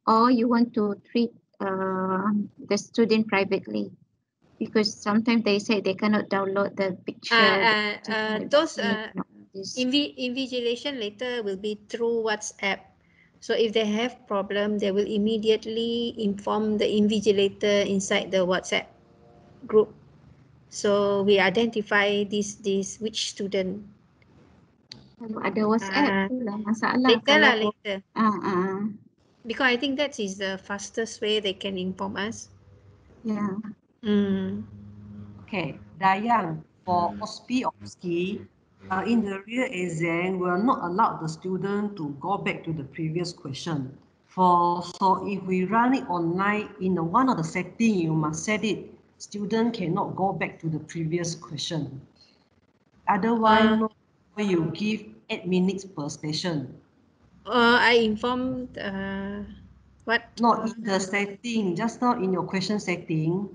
Or you want to treat uh, the student privately, because sometimes they say they cannot download the picture. Uh, uh, uh, those uh, invi invigilation later will be through WhatsApp. So if they have problem, they will immediately inform the invigilator inside the WhatsApp group. So we identify this this which student. Kalau ada WhatsApp, tu lah masalah. Later lah, later. Uh, uh. Because I think that is the fastest way they can inform us. Yeah. Mm. Okay, Dayang, for O S P E, O S C E, uh, in the real exam, we are not allowed the student to go back to the previous question. For so if we run it online in the one of the setting, you must set it. Student cannot go back to the previous question. Otherwise, uh, you give eight minutes per session. Uh, I informed uh, what? Not in the setting, just not in your question setting.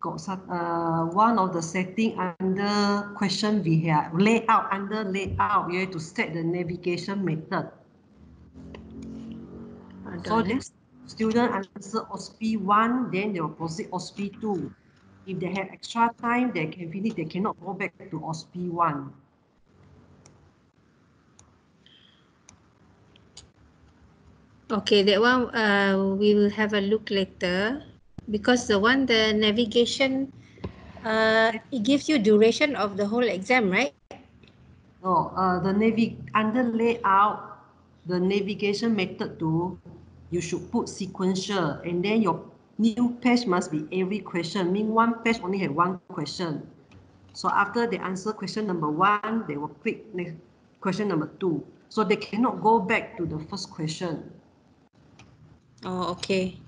Got uh, one of the setting under question we have layout under layout. You have to set the navigation method. So this student answer O S P E one, then they will proceed O S P E two. If they have extra time, they can finish. They cannot go back to O S P E one. Okay, that one uh, we will have a look later, because the one the navigation uh, it gives you duration of the whole exam, right? No, uh, the navig under layout, the navigation method too. You should put sequential, and then your new page must be every question. Mean one page only have one question. So after they answer question number one, they will click next question number two. So they cannot go back to the first question. Oh, okay.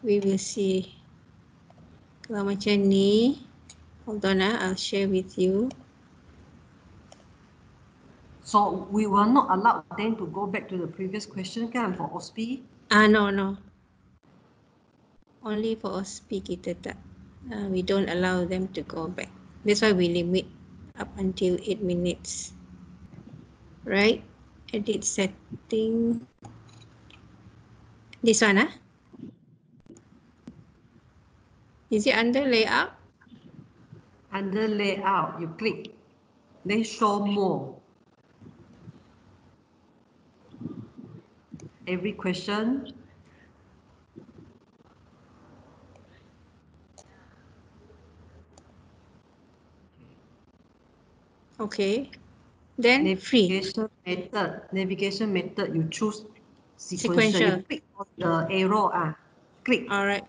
We will see. Kalau macam ni, hold on, ah, I'll share with you. So we were not allowed then to go back to the previous question, kan, for O S P E? Ah, no, no. Only for O S P E kita tak. Uh, we don't allow them to go back. That's why we limit up until eight minutes. Right? Edit setting. This one, ah? Is it under layout? Under layout, you click. Then show more. Every question. Okay. Then navigation free. Method. Navigation method. You choose sequential. sequential. You click on the arrow. Ah, click. All right.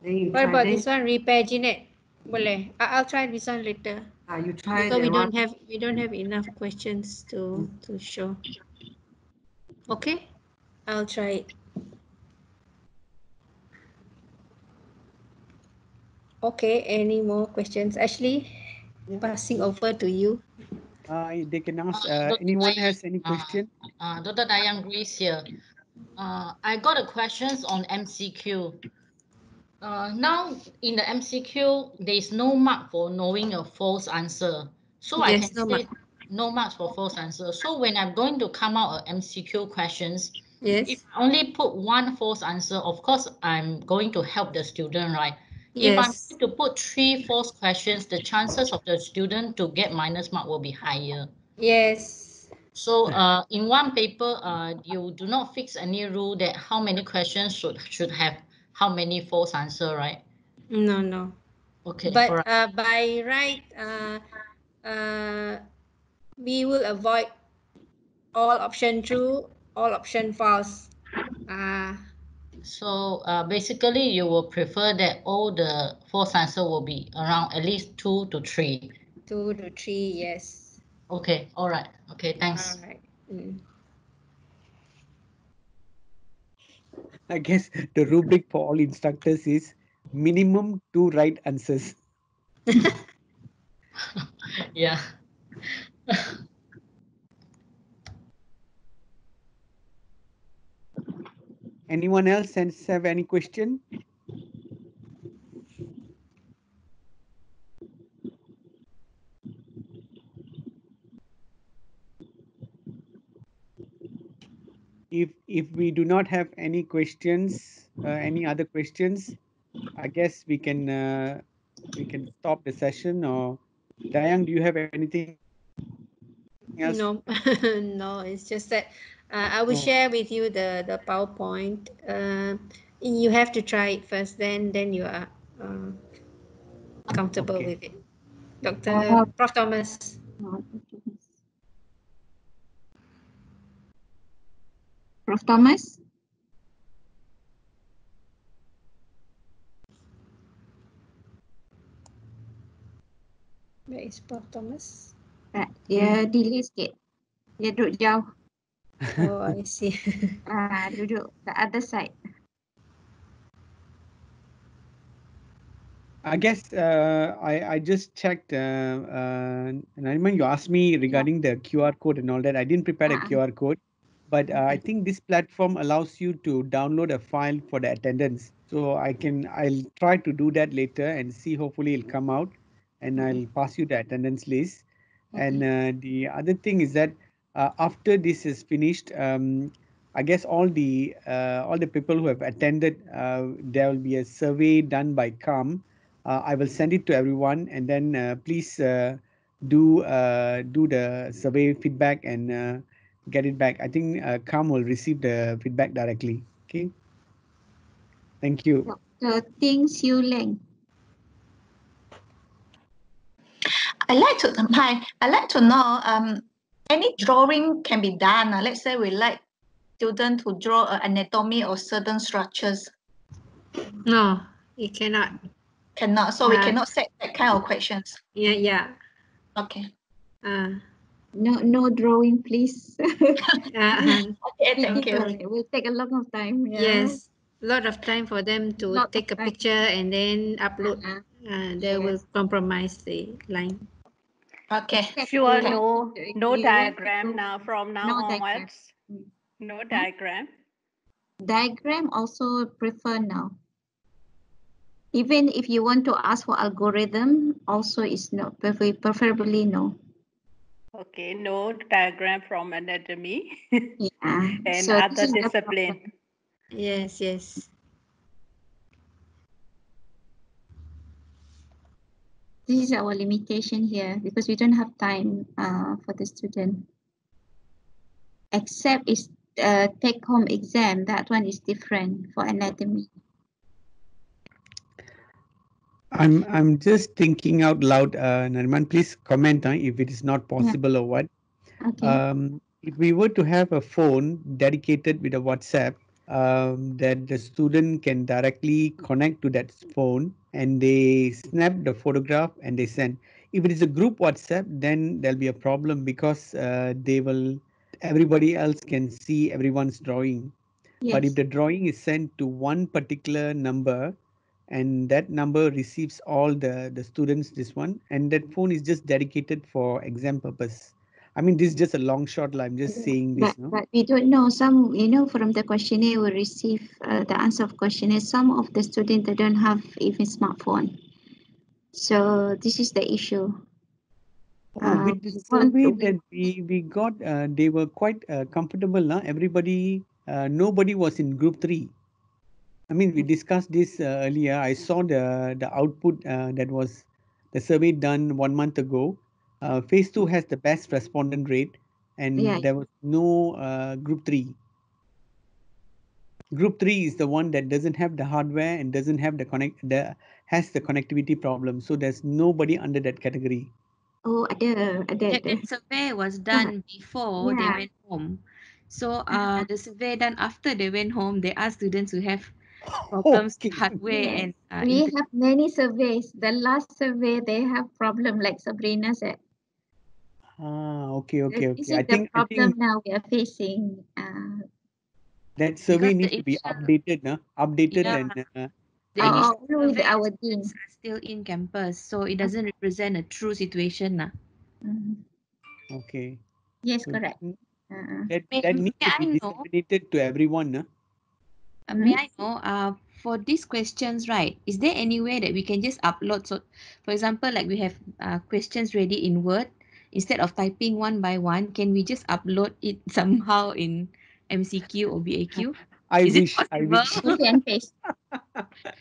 Then you what about then. This one? Repaginate. Boleh. I'll try this one later. Ah, you try. Because we don't one. have we don't have enough questions to to show. Okay, I'll try it. Okay, any more questions? Ashley, yeah. Passing over to you. Uh, they can ask, uh, uh, anyone Dayang, has any question? Uh, uh, Doctor Diane Grace here. Uh, I got a questions on M C Q. Uh, now, in the M C Q, there is no mark for knowing a false answer. So yes, I can no say... Mark. No marks for false answer. So when I'm going to come out of M C Q questions, yes. If I only put one false answer, of course, I'm going to help the student, right? Yes. If I'm going to put three false questions, the chances of the student to get minus mark will be higher. Yes. So uh, in one paper, uh, you do not fix any rule that how many questions should should have how many false answer, right? No, no. Okay. But right. Uh, by right, uh, uh, we will avoid all option true, all option false. Uh, so uh, basically, you will prefer that all the false answer will be around at least two to three. Two to three, yes. Okay, all right. Okay, thanks. All right. Mm. I guess the rubric for all instructors is minimum two right answers. Yeah. Anyone else have any question? If if we do not have any questions, uh, any other questions, I guess we can uh, we can stop the session. Or Dayang, do you have anything? Yes. No, no, it's just that uh, I will oh. share with you the, the PowerPoint. Uh, you have to try it first, then then you are uh, comfortable okay. with it. Doctor Uh, Professor Thomas. Professor Thomas? Where is Professor Thomas? Tak, dia hmm. delay sikit. Dia duduk jauh. Oh, I see. Ah, duduk the other side. I guess uh, I, I just checked, uh, uh, Nariman, you asked me regarding the Q R code and all that. I didn't prepare yeah. a Q R code, but uh, I think this platform allows you to download a file for the attendance. So I can, I'll try to do that later and see, hopefully it'll come out and I'll pass you the attendance list. Okay. And uh, the other thing is that uh, after this is finished, um, I guess all the uh, all the people who have attended, uh, there will be a survey done by CALM. Uh, I will send it to everyone, and then uh, please uh, do uh, do the survey feedback and uh, get it back. I think uh, CALM will receive the feedback directly. Okay. Thank you. Doctor Ting Siew Ling. I like to hi. I like to know um any drawing can be done. Uh, let's say we like students to draw uh, anatomy or certain structures. No, you cannot. Cannot, so uh, we cannot set that kind of questions. Yeah, yeah. Okay. Uh, no, no drawing, please. uh, okay, thank you. It will take a lot of time. Yeah. Yes, a lot of time for them to Not take a time. picture and then upload. Uh -huh. uh, they yes. will compromise the line. Okay. Sure, no, no diagram now from now no onwards. Diagram. No diagram. Diagram also prefer now. Even if you want to ask for algorithm, also is not prefer preferably no. Okay, no diagram from anatomy yeah. and so other discipline. Yes, yes. This is our limitation here because we don't have time uh, for the student. Except it's uh, take-home exam. That one is different for anatomy. I'm I'm just thinking out loud, uh, Nariman. Please comment on if it is not possible yeah. or what. Okay. Um, if we were to have a phone dedicated with a WhatsApp, um, that the student can directly connect to that phone and they snap the photograph and they send. If it is a group WhatsApp, then there'll be a problem because uh, they will everybody else can see everyone's drawing. Yes. But if the drawing is sent to one particular number, and that number receives all the, the students, this one, and that phone is just dedicated for exam purpose. I mean, this is just a long shot, I'm just saying this. But, no? but we don't know, some, you know, from the questionnaire we receive uh, the answer of questionnaire, some of the students, they don't have even smartphone. So this is the issue. Uh, With the survey that we, we got, uh, they were quite uh, comfortable, huh? Everybody, uh, nobody was in group three. I mean, we discussed this uh, earlier. I saw the, the output uh, that was the survey done one month ago. Uh, phase two has the best respondent rate and yeah. there was no uh, group three. Group three is the one that doesn't have the hardware and doesn't have the connect, the, has the connectivity problem. So there's nobody under that category. Oh, the, the, the. That, that survey was done yeah. before yeah. they went home. So uh, the survey done after they went home, there are students who have problems okay. hardware yes. and uh, we have many surveys. The last survey they have problem like Sabrina said. Ah, okay, okay, okay. This is I the think, problem I think now we are facing. Uh, that survey needs to be updated, no? Updated yeah. and. Uh, the uh, all of our teams are still in campus, so it doesn't represent a true situation, nah. Mm-hmm. Okay. Yes, so correct. Uh, that that may, needs may to be disseminated to everyone, no? Uh, may I know, uh, for these questions, right, is there any way that we can just upload? So, for example, like we have uh, questions ready in Word, instead of typing one by one, can we just upload it somehow in M C Q or B A Q? I is wish, I wish. Copy and paste.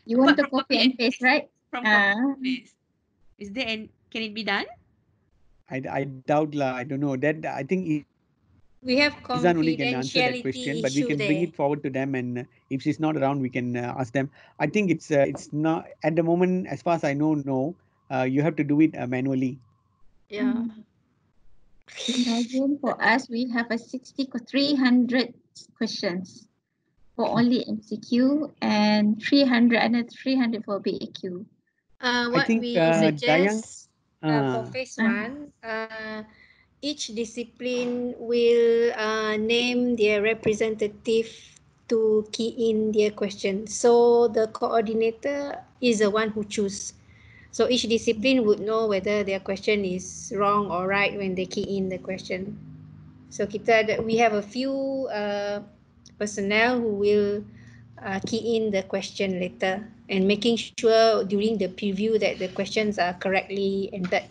You want to copy and paste, right? From uh, copy and paste. Is there any, can it be done? I, I doubt, la, I don't know. That I think... It, we have confidentiality question, but we can bring there. it forward to them, and if she's not around, we can uh, ask them. I think it's uh, it's not at the moment, as far as I know. No, uh, you have to do it uh, manually. Yeah. Imagine for us, we have a sixty, three hundred questions for only M C Q and three hundred, and three hundred for B A Q. Uh, what I think, we uh, suggest Diane, uh, uh, for phase uh, one, uh, each discipline will uh, name their representative to key in their question. So the coordinator is the one who chooses. So each discipline would know whether their question is wrong or right when they key in the question. So kita, we have a few uh, personnel who will uh, key in the question later and making sure during the preview that the questions are correctly entered.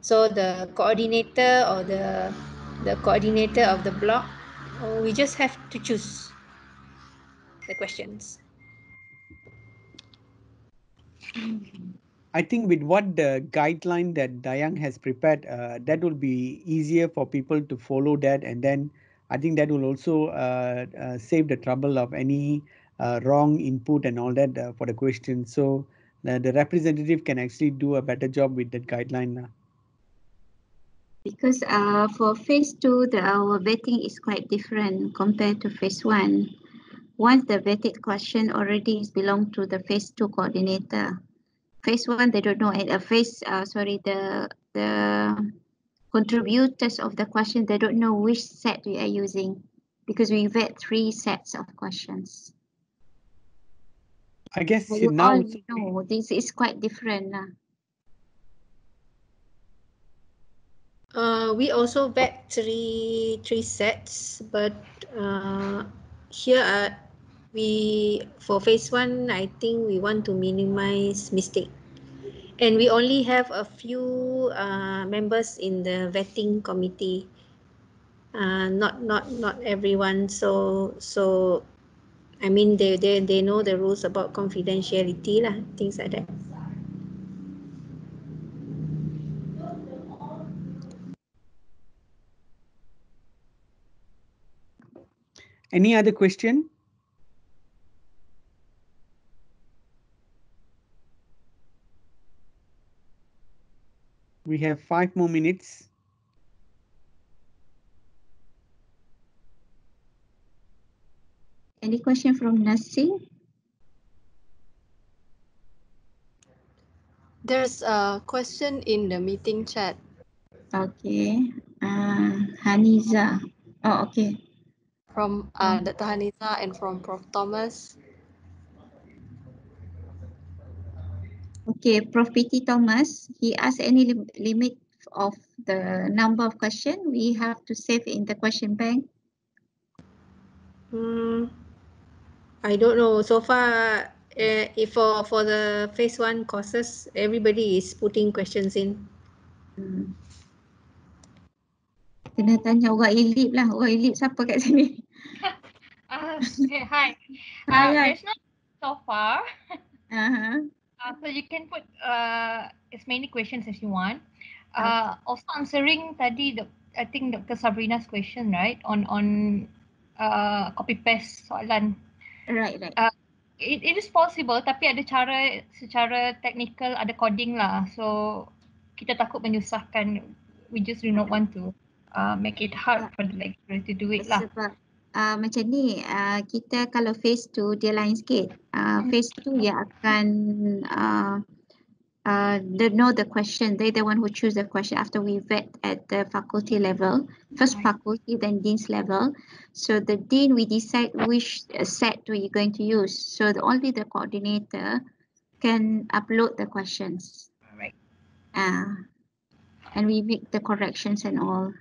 So the coordinator or the, the coordinator of the block, oh, we just have to choose the questions. Mm-hmm. I think with what the guideline that Dayang has prepared, uh, that will be easier for people to follow that. And then I think that will also uh, uh, save the trouble of any uh, wrong input and all that uh, for the question. So uh, the representative can actually do a better job with that guideline now. Because uh, for phase two, the, our vetting is quite different compared to phase one. Once the vetted question already is belong to the phase two coordinator. Phase one, they don't know. And a phase, uh, sorry, the the contributors of the question, they don't know which set we are using because we vet three sets of questions. I guess so you now all know this is quite different. Uh, we also vet three three sets, but uh, here are. We, for phase one, I think we want to minimize mistake. And we only have a few uh, members in the vetting committee. Uh, not, not, not everyone. So, so, I mean, they, they, they know the rules about confidentiality, lah, things like that. Any other question? We have five more minutes. Any question from Nasi? There's a question in the meeting chat. Okay. Uh, Haniza. Oh, okay. From uh, Doctor Hanita and from Professor Thomas. Okay, Professor P T Thomas, he asked any lim limit of the number of questions we have to save in the question bank? Mm, I don't know. So far, uh, if for, for the phase one courses, everybody is putting questions in. Hmm. Kena tanya orang eLEAP lah. Orang eLEAP siapa kat sini? uh, hi. Uh, there's not so far. Uh-huh. Uh, so you can put uh, as many questions as you want. Uh, okay. Also answering tadi, the, I think Doctor Sabrina's question, right? On on uh, copy paste soalan. Right, right. Uh, it, it is possible, tapi ada cara secara teknikal, ada coding lah. So kita takut menyusahkan. We just do not want to uh, make it hard for the lecturer to do it lah. Sebab uh, macam ni, uh, kita kalau phase two dia lain sikit. Uh, phase two yang akan uh, uh, they know the question. They the one who choose the question after we vet at the faculty level. First faculty, then dean's level. So the dean, we decide which set we're going to use. So the, only the coordinator can upload the questions. Right. Uh, and we make the corrections and all.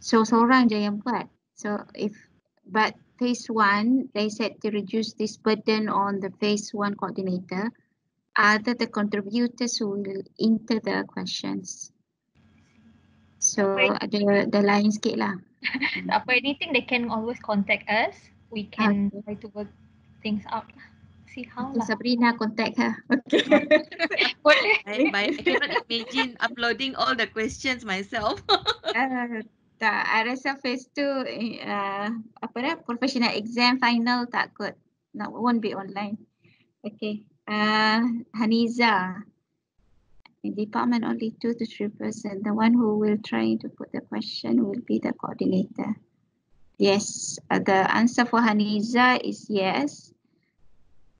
So seorang je yang buat. So if, but phase one, they said to reduce this burden on the phase one coordinator, other the contributors who will enter the questions. So the the lain sikit lah. Apa anything they can always contact us. We can okay. try to work things out. See how lah. Sabrina contact her. Okay. I, I cannot imagine uploading all the questions myself. uh, Tak, I rasa phase two, uh, apa dah, professional exam final tak kot. Not, won't be online. Okay, uh, Haniza. in department only two to three percent. The one who will try to put the question will be the coordinator. Yes, uh, the answer for Haniza is yes.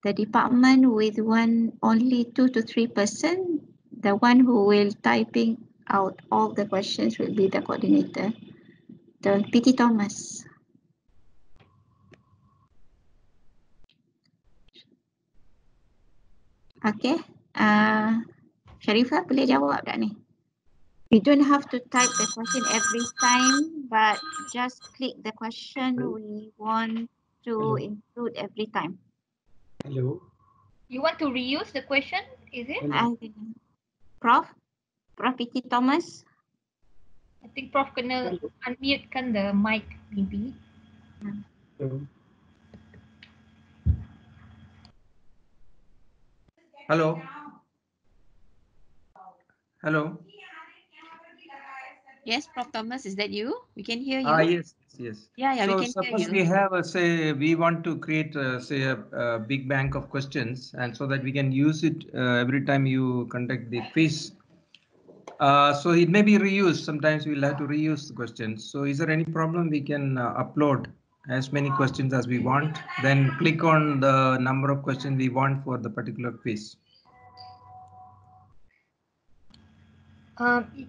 The department with one only two to three percent. The one who will typing out all the questions will be the coordinator. The P T Thomas. Okay, uh, Sharifah boleh jawab tak ni? You don't have to type the question every time, but just click the question we want to Hello. include every time. Hello. You want to reuse the question, is it? I think. Prof? Prof P T Thomas? I think Prof kena unmute kan the mic maybe. Hello. Hello. Hello. Yes, Professor Thomas, is that you? We can hear you. Ah, yes, yes. Yeah, yeah, so we can hear you. So suppose we have a, say, we want to create a, say a, a big bank of questions, and so that we can use it uh, every time you conduct the quiz. Uh, so it may be reused. Sometimes we'll have to reuse the questions. So is there any problem? We can uh, upload as many questions as we want, then click on the number of questions we want for the particular quiz. Um,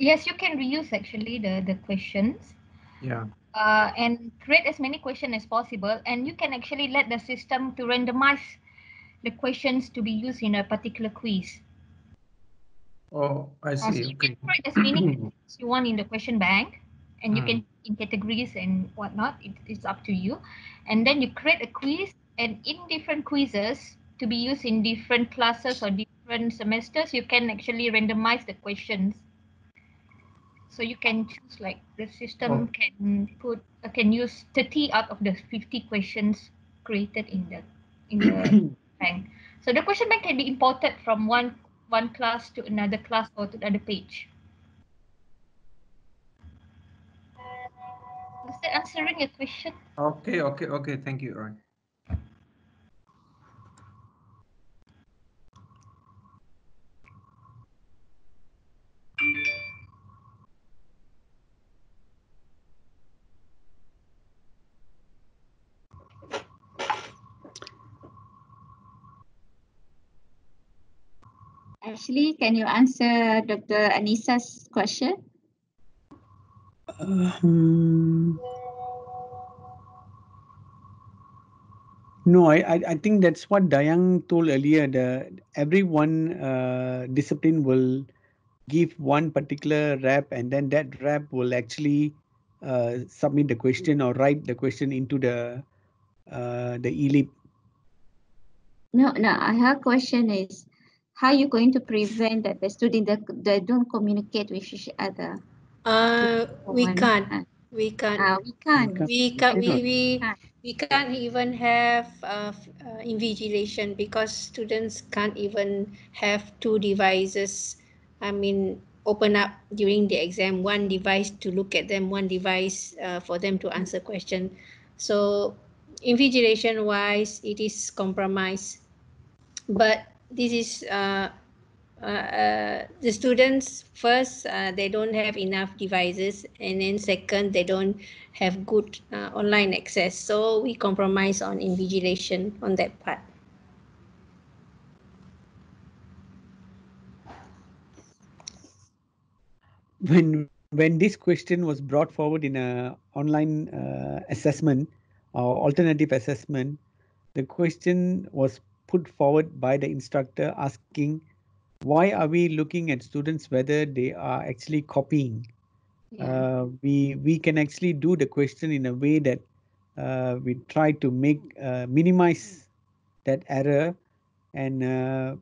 yes, you can reuse actually the, the questions. Yeah. Uh, and create as many questions as possible, and you can actually let the system to randomize the questions to be used in a particular quiz. Oh, I see. Uh, so you okay. can create as many as you want in the question bank, and you mm. can in categories and whatnot, it, it's up to you. And then you create a quiz, and in different quizzes to be used in different classes or different semesters, you can actually randomize the questions. So you can choose, like the system oh. can put uh, can use thirty out of the fifty questions created in the in the bank. So the question bank can be imported from one one class to another class or to another page. Is that answering your question? Okay, okay, okay. Thank you, Roy. Ashley, can you answer Doctor Anisa's question? Um, no, I, I, I think that's what Dayang told earlier. The, every one uh, discipline will give one particular rep, and then that rep will actually uh, submit the question or write the question into the uh, the eLEAP. No, no. Her question is, how are you going to prevent that the student that they don't communicate with each other? Uh, we can't. We can't. Uh, we can't. We can't. We we we can't even have uh, uh, invigilation, because students can't even have two devices. I mean, open up during the exam, one device to look at them, one device uh, for them to answer question. So, invigilation wise, it is compromised. But this is. Uh, Uh, uh, the students, first, uh, they don't have enough devices, and then second, they don't have good uh, online access. So we compromise on invigilation on that part. When when this question was brought forward in a online uh, assessment or alternative assessment, the question was put forward by the instructor asking, why are we looking at students whether they are actually copying? Yeah. Uh, we we can actually do the question in a way that uh, we try to make uh, minimize that error, and uh,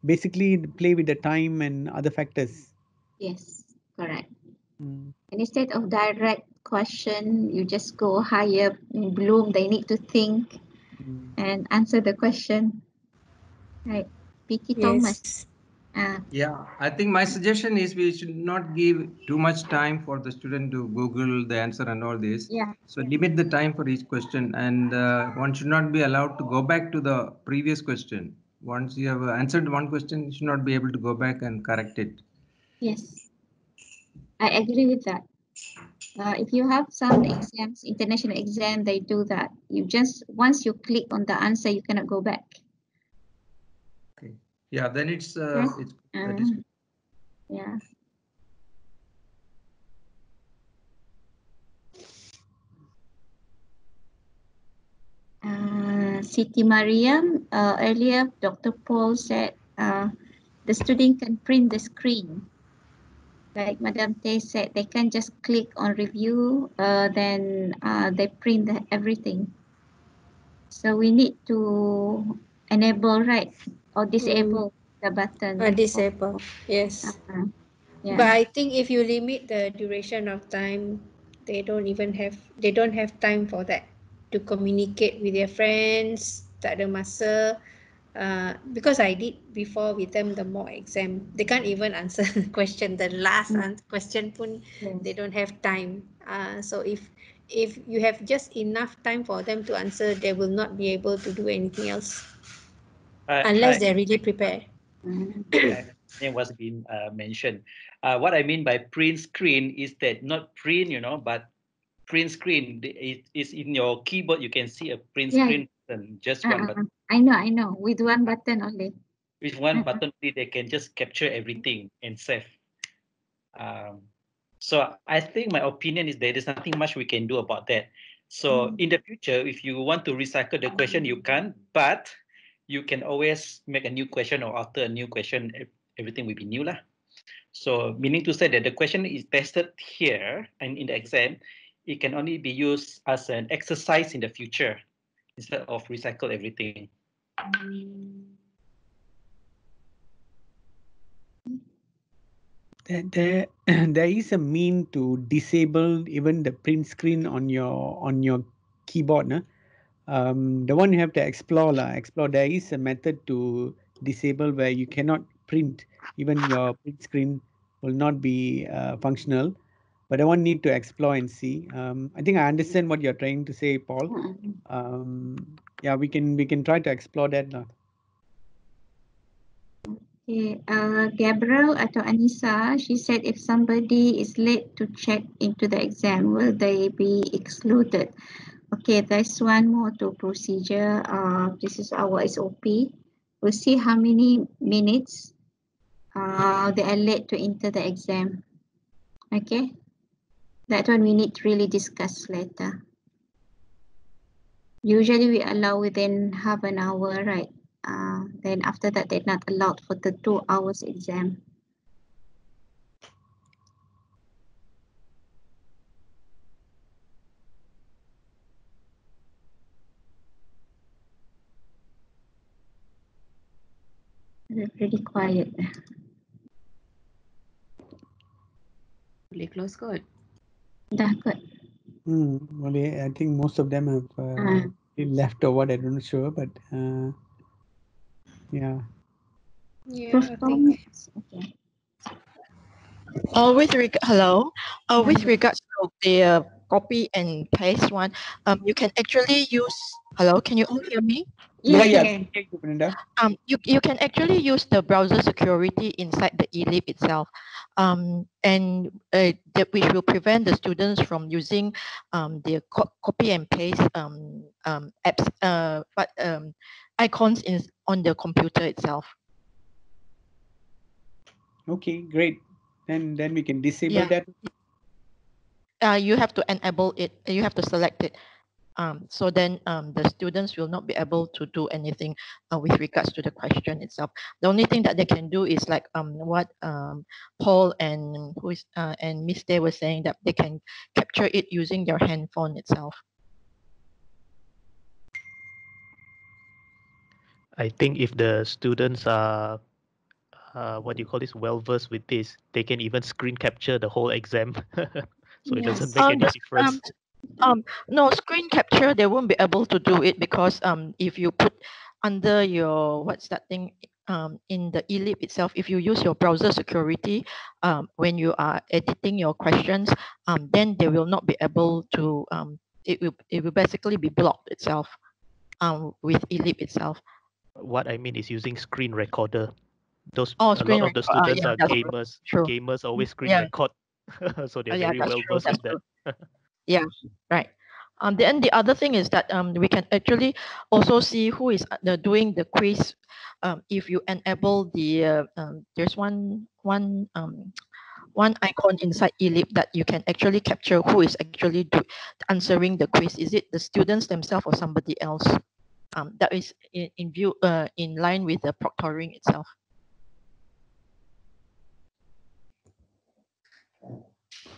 basically play with the time and other factors. Yes, correct. Mm. And instead of direct question, you just go higher in Bloom. They need to think mm. and answer the question. Right. P T Thomas. Yes. Uh, yeah, I think my suggestion is we should not give too much time for the student to Google the answer and all this. Yeah. So yeah. limit the time for each question, and uh, one should not be allowed to go back to the previous question. once you have answered one question, you should not be able to go back and correct it. Yes, I agree with that. Uh, if you have some exams, international exam, they do that. You just, once you click on the answer, you cannot go back. Okay. Yeah, then it's, uh, yes. it's uh, that is good. Yeah. Uh, Siti Mariam, uh, earlier Doctor Paul said uh, the student can print the screen. Like Madam Tay said, they can just click on review, uh, then uh, they print the, everything. So we need to enable, right? Or disable mm. the button. Or disable, yes. Uh-huh. Yeah. But I think if you limit the duration of time, they don't even have, they don't have time for that. To communicate with their friends, tak ada masa. Uh, because I did before with them the mock exam, they can't even answer the question. The last mm. question pun, mm. they don't have time. Uh, so if if you have just enough time for them to answer, they will not be able to do anything else, uh, unless uh, they really prepare. It was been uh, mentioned. Uh, what I mean by print screen is that not print, you know, but print screen is in your keyboard. You can see a print yeah. screen button, just uh, one button. I know, I know. With one button only. With one uh-huh. button only, they can just capture everything and save. Um, so I think my opinion is that there's nothing much we can do about that. So mm. in the future, if you want to recycle the question, you can, but you can always make a new question or alter a new question. Everything will be new lah. So meaning to say that the question is tested here and in the exam, it can only be used as an exercise in the future, instead of recycle everything. There, there is a mean to disable even the print screen on your on your keyboard. Nah? Um, the one you have to explore, lah. Explore. There is a method to disable where you cannot print. Even your print screen will not be uh, functional. But I want need to explore and see. Um, I think I understand what you're trying to say, Paul. Um, yeah, we can we can try to explore that now. Okay, uh, Gabriel atau Anissa, she said if somebody is late to check into the exam, will they be excluded? Okay, there's one more to procedure. Uh, this is our S O P. We'll see how many minutes uh, they are late to enter the exam. Okay. That one we need to really discuss later. Usually we allow within half an hour, right? Uh, then after that, they're not allowed for the two hours exam. They're pretty quiet. Boleh close kot? Dah kot. Hmm, boleh. I think most of them have uh, uh. left or what, I don't know sure, but uh, yeah. Yeah, I think. Okay. Uh, with reg hello. Uh, with regards to the uh, copy and paste one, um, you can actually use. Hello, can you all hear me? Yeah, yeah. yeah. Um, you you can actually use the browser security inside the eLEAP itself. Um, and uh, that which will prevent the students from using um, their co copy and paste um, um, apps, uh, but um, icons in, on the computer itself. Okay, great. Then then we can disable yeah. that. Uh, you have to enable it. You have to select it. Um, so then um, the students will not be able to do anything uh, with regards to the question itself. The only thing that they can do is like um, what um, Paul and who is uh, and Miss Day were saying, that they can capture it using their handphone itself. I think if the students are uh, what do you call this, well versed with this, they can even screen capture the whole exam, so yes. it doesn't make um, any difference. Um, Um, no, screen capture, they won't be able to do it because um, if you put under your, what's that thing, um, in the eLEAP itself, if you use your browser security, um, when you are editing your questions, um, then they will not be able to, um, it will, it will basically be blocked itself um, with eLEAP itself. What I mean is using screen recorder. Those oh, a lot of the students uh, yeah, are gamers. True. Gamers always screen yeah. record, so they're oh, yeah, very well true, versed in that. Yeah, right. Um, then the other thing is that um, we can actually also see who is uh, doing the quiz. Um, if you enable the uh, um, there's one one um, one icon inside eLEAP that you can actually capture who is actually do answering the quiz. Is it the students themselves or somebody else? Um, that is in, in view uh, in line with the proctoring itself.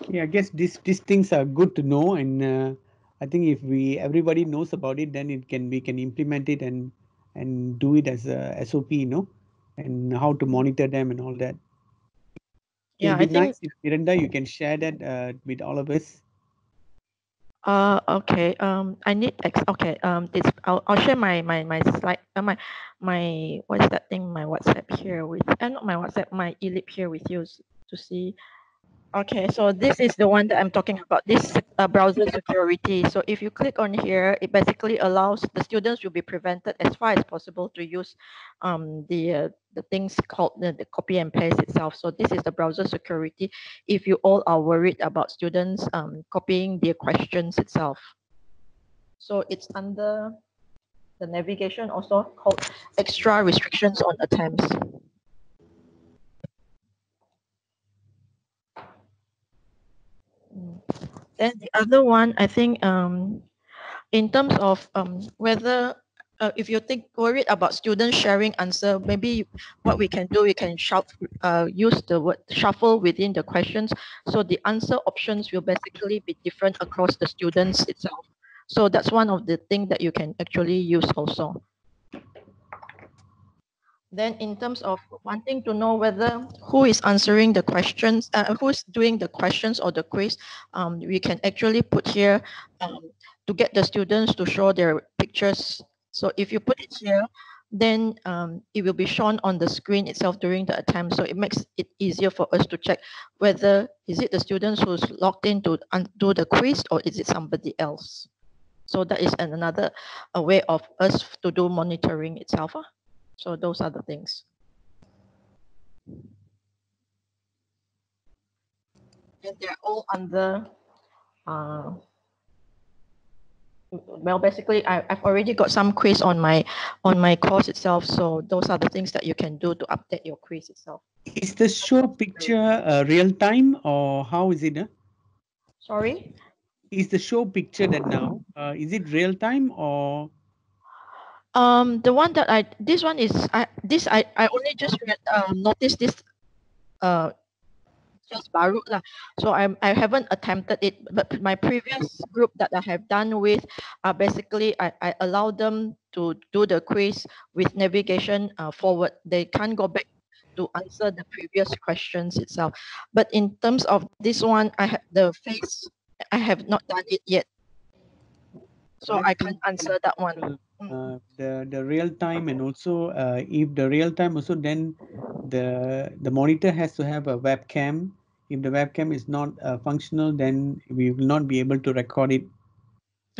Yeah, I guess these these things are good to know, and uh, I think if we everybody knows about it, then it can we can implement it and and do it as a S O P, you know, and how to monitor them and all that. Yeah, I think nice if Miranda, you can share that uh, with all of us. Uh, okay. Um, I need X. Okay. Um, it's I'll I'll share my my my slide. Uh, my my what's that thing? My WhatsApp here with and uh, not my WhatsApp. My eLEAP here with you to see. Okay, so this is the one that I'm talking about, this uh, browser security. So if you click on here, it basically allows the students will be prevented as far as possible to use um, the uh, the things called the, the copy and paste itself. So this is the browser security if you all are worried about students um, copying their questions itself. So it's under the navigation also called extra restrictions on attempts. Then the other one, I think, um, in terms of um, whether uh, if you think worried about students sharing answer, maybe what we can do, we can shuff, uh, use the word shuffle within the questions. So the answer options will basically be different across the students itself. So that's one of the things that you can actually use also. Then in terms of wanting to know whether who is answering the questions, uh, who's doing the questions or the quiz, um, we can actually put here um, to get the students to show their pictures. So if you put it here, then um, it will be shown on the screen itself during the attempt. So it makes it easier for us to check whether is it the students who's logged in to do the quiz or is it somebody else. So that is another a way of us to do monitoring itself. Huh? So those are the things. And they're all under, uh, well, basically I, I've already got some quiz on my on my course itself. So those are the things that you can do to update your quiz itself. Is the show picture uh, real time or how is it? Uh? Sorry? Is the show picture that now, uh, is it real time or? Um, the one that I, this one is, I, this I, I only just read, um, noticed this, uh, just baru lah. So I, I haven't attempted it, but my previous group that I have done with, uh, basically I, I allow them to do the quiz with navigation uh, forward. They can't go back to answer the previous questions itself. But in terms of this one, I have the face, I have not done it yet. So I can't answer that one. Uh, the the real time and also uh, if the real time also then the the monitor has to have a webcam. If the webcam is not uh, functional, then we will not be able to record it.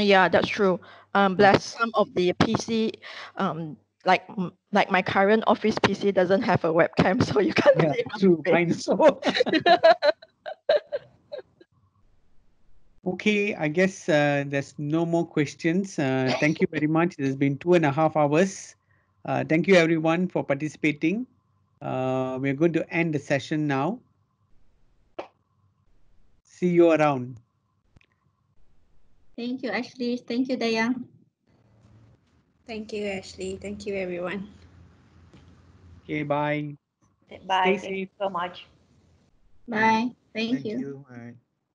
Yeah, that's true. Um, plus some of the P C, um, like like my current office P C doesn't have a webcam, so you can't. Yeah, true. Mine so. Okay, I guess uh, there's no more questions. Uh, thank you very much. It has been two and a half hours. Uh, thank you everyone for participating. Uh, we're going to end the session now. See you around. Thank you, Ashley. Thank you, Dayang. Thank you, Ashley. Thank you, everyone. Okay, bye. Bye. Thank you so much. Bye. Thank, thank you. you. Bye.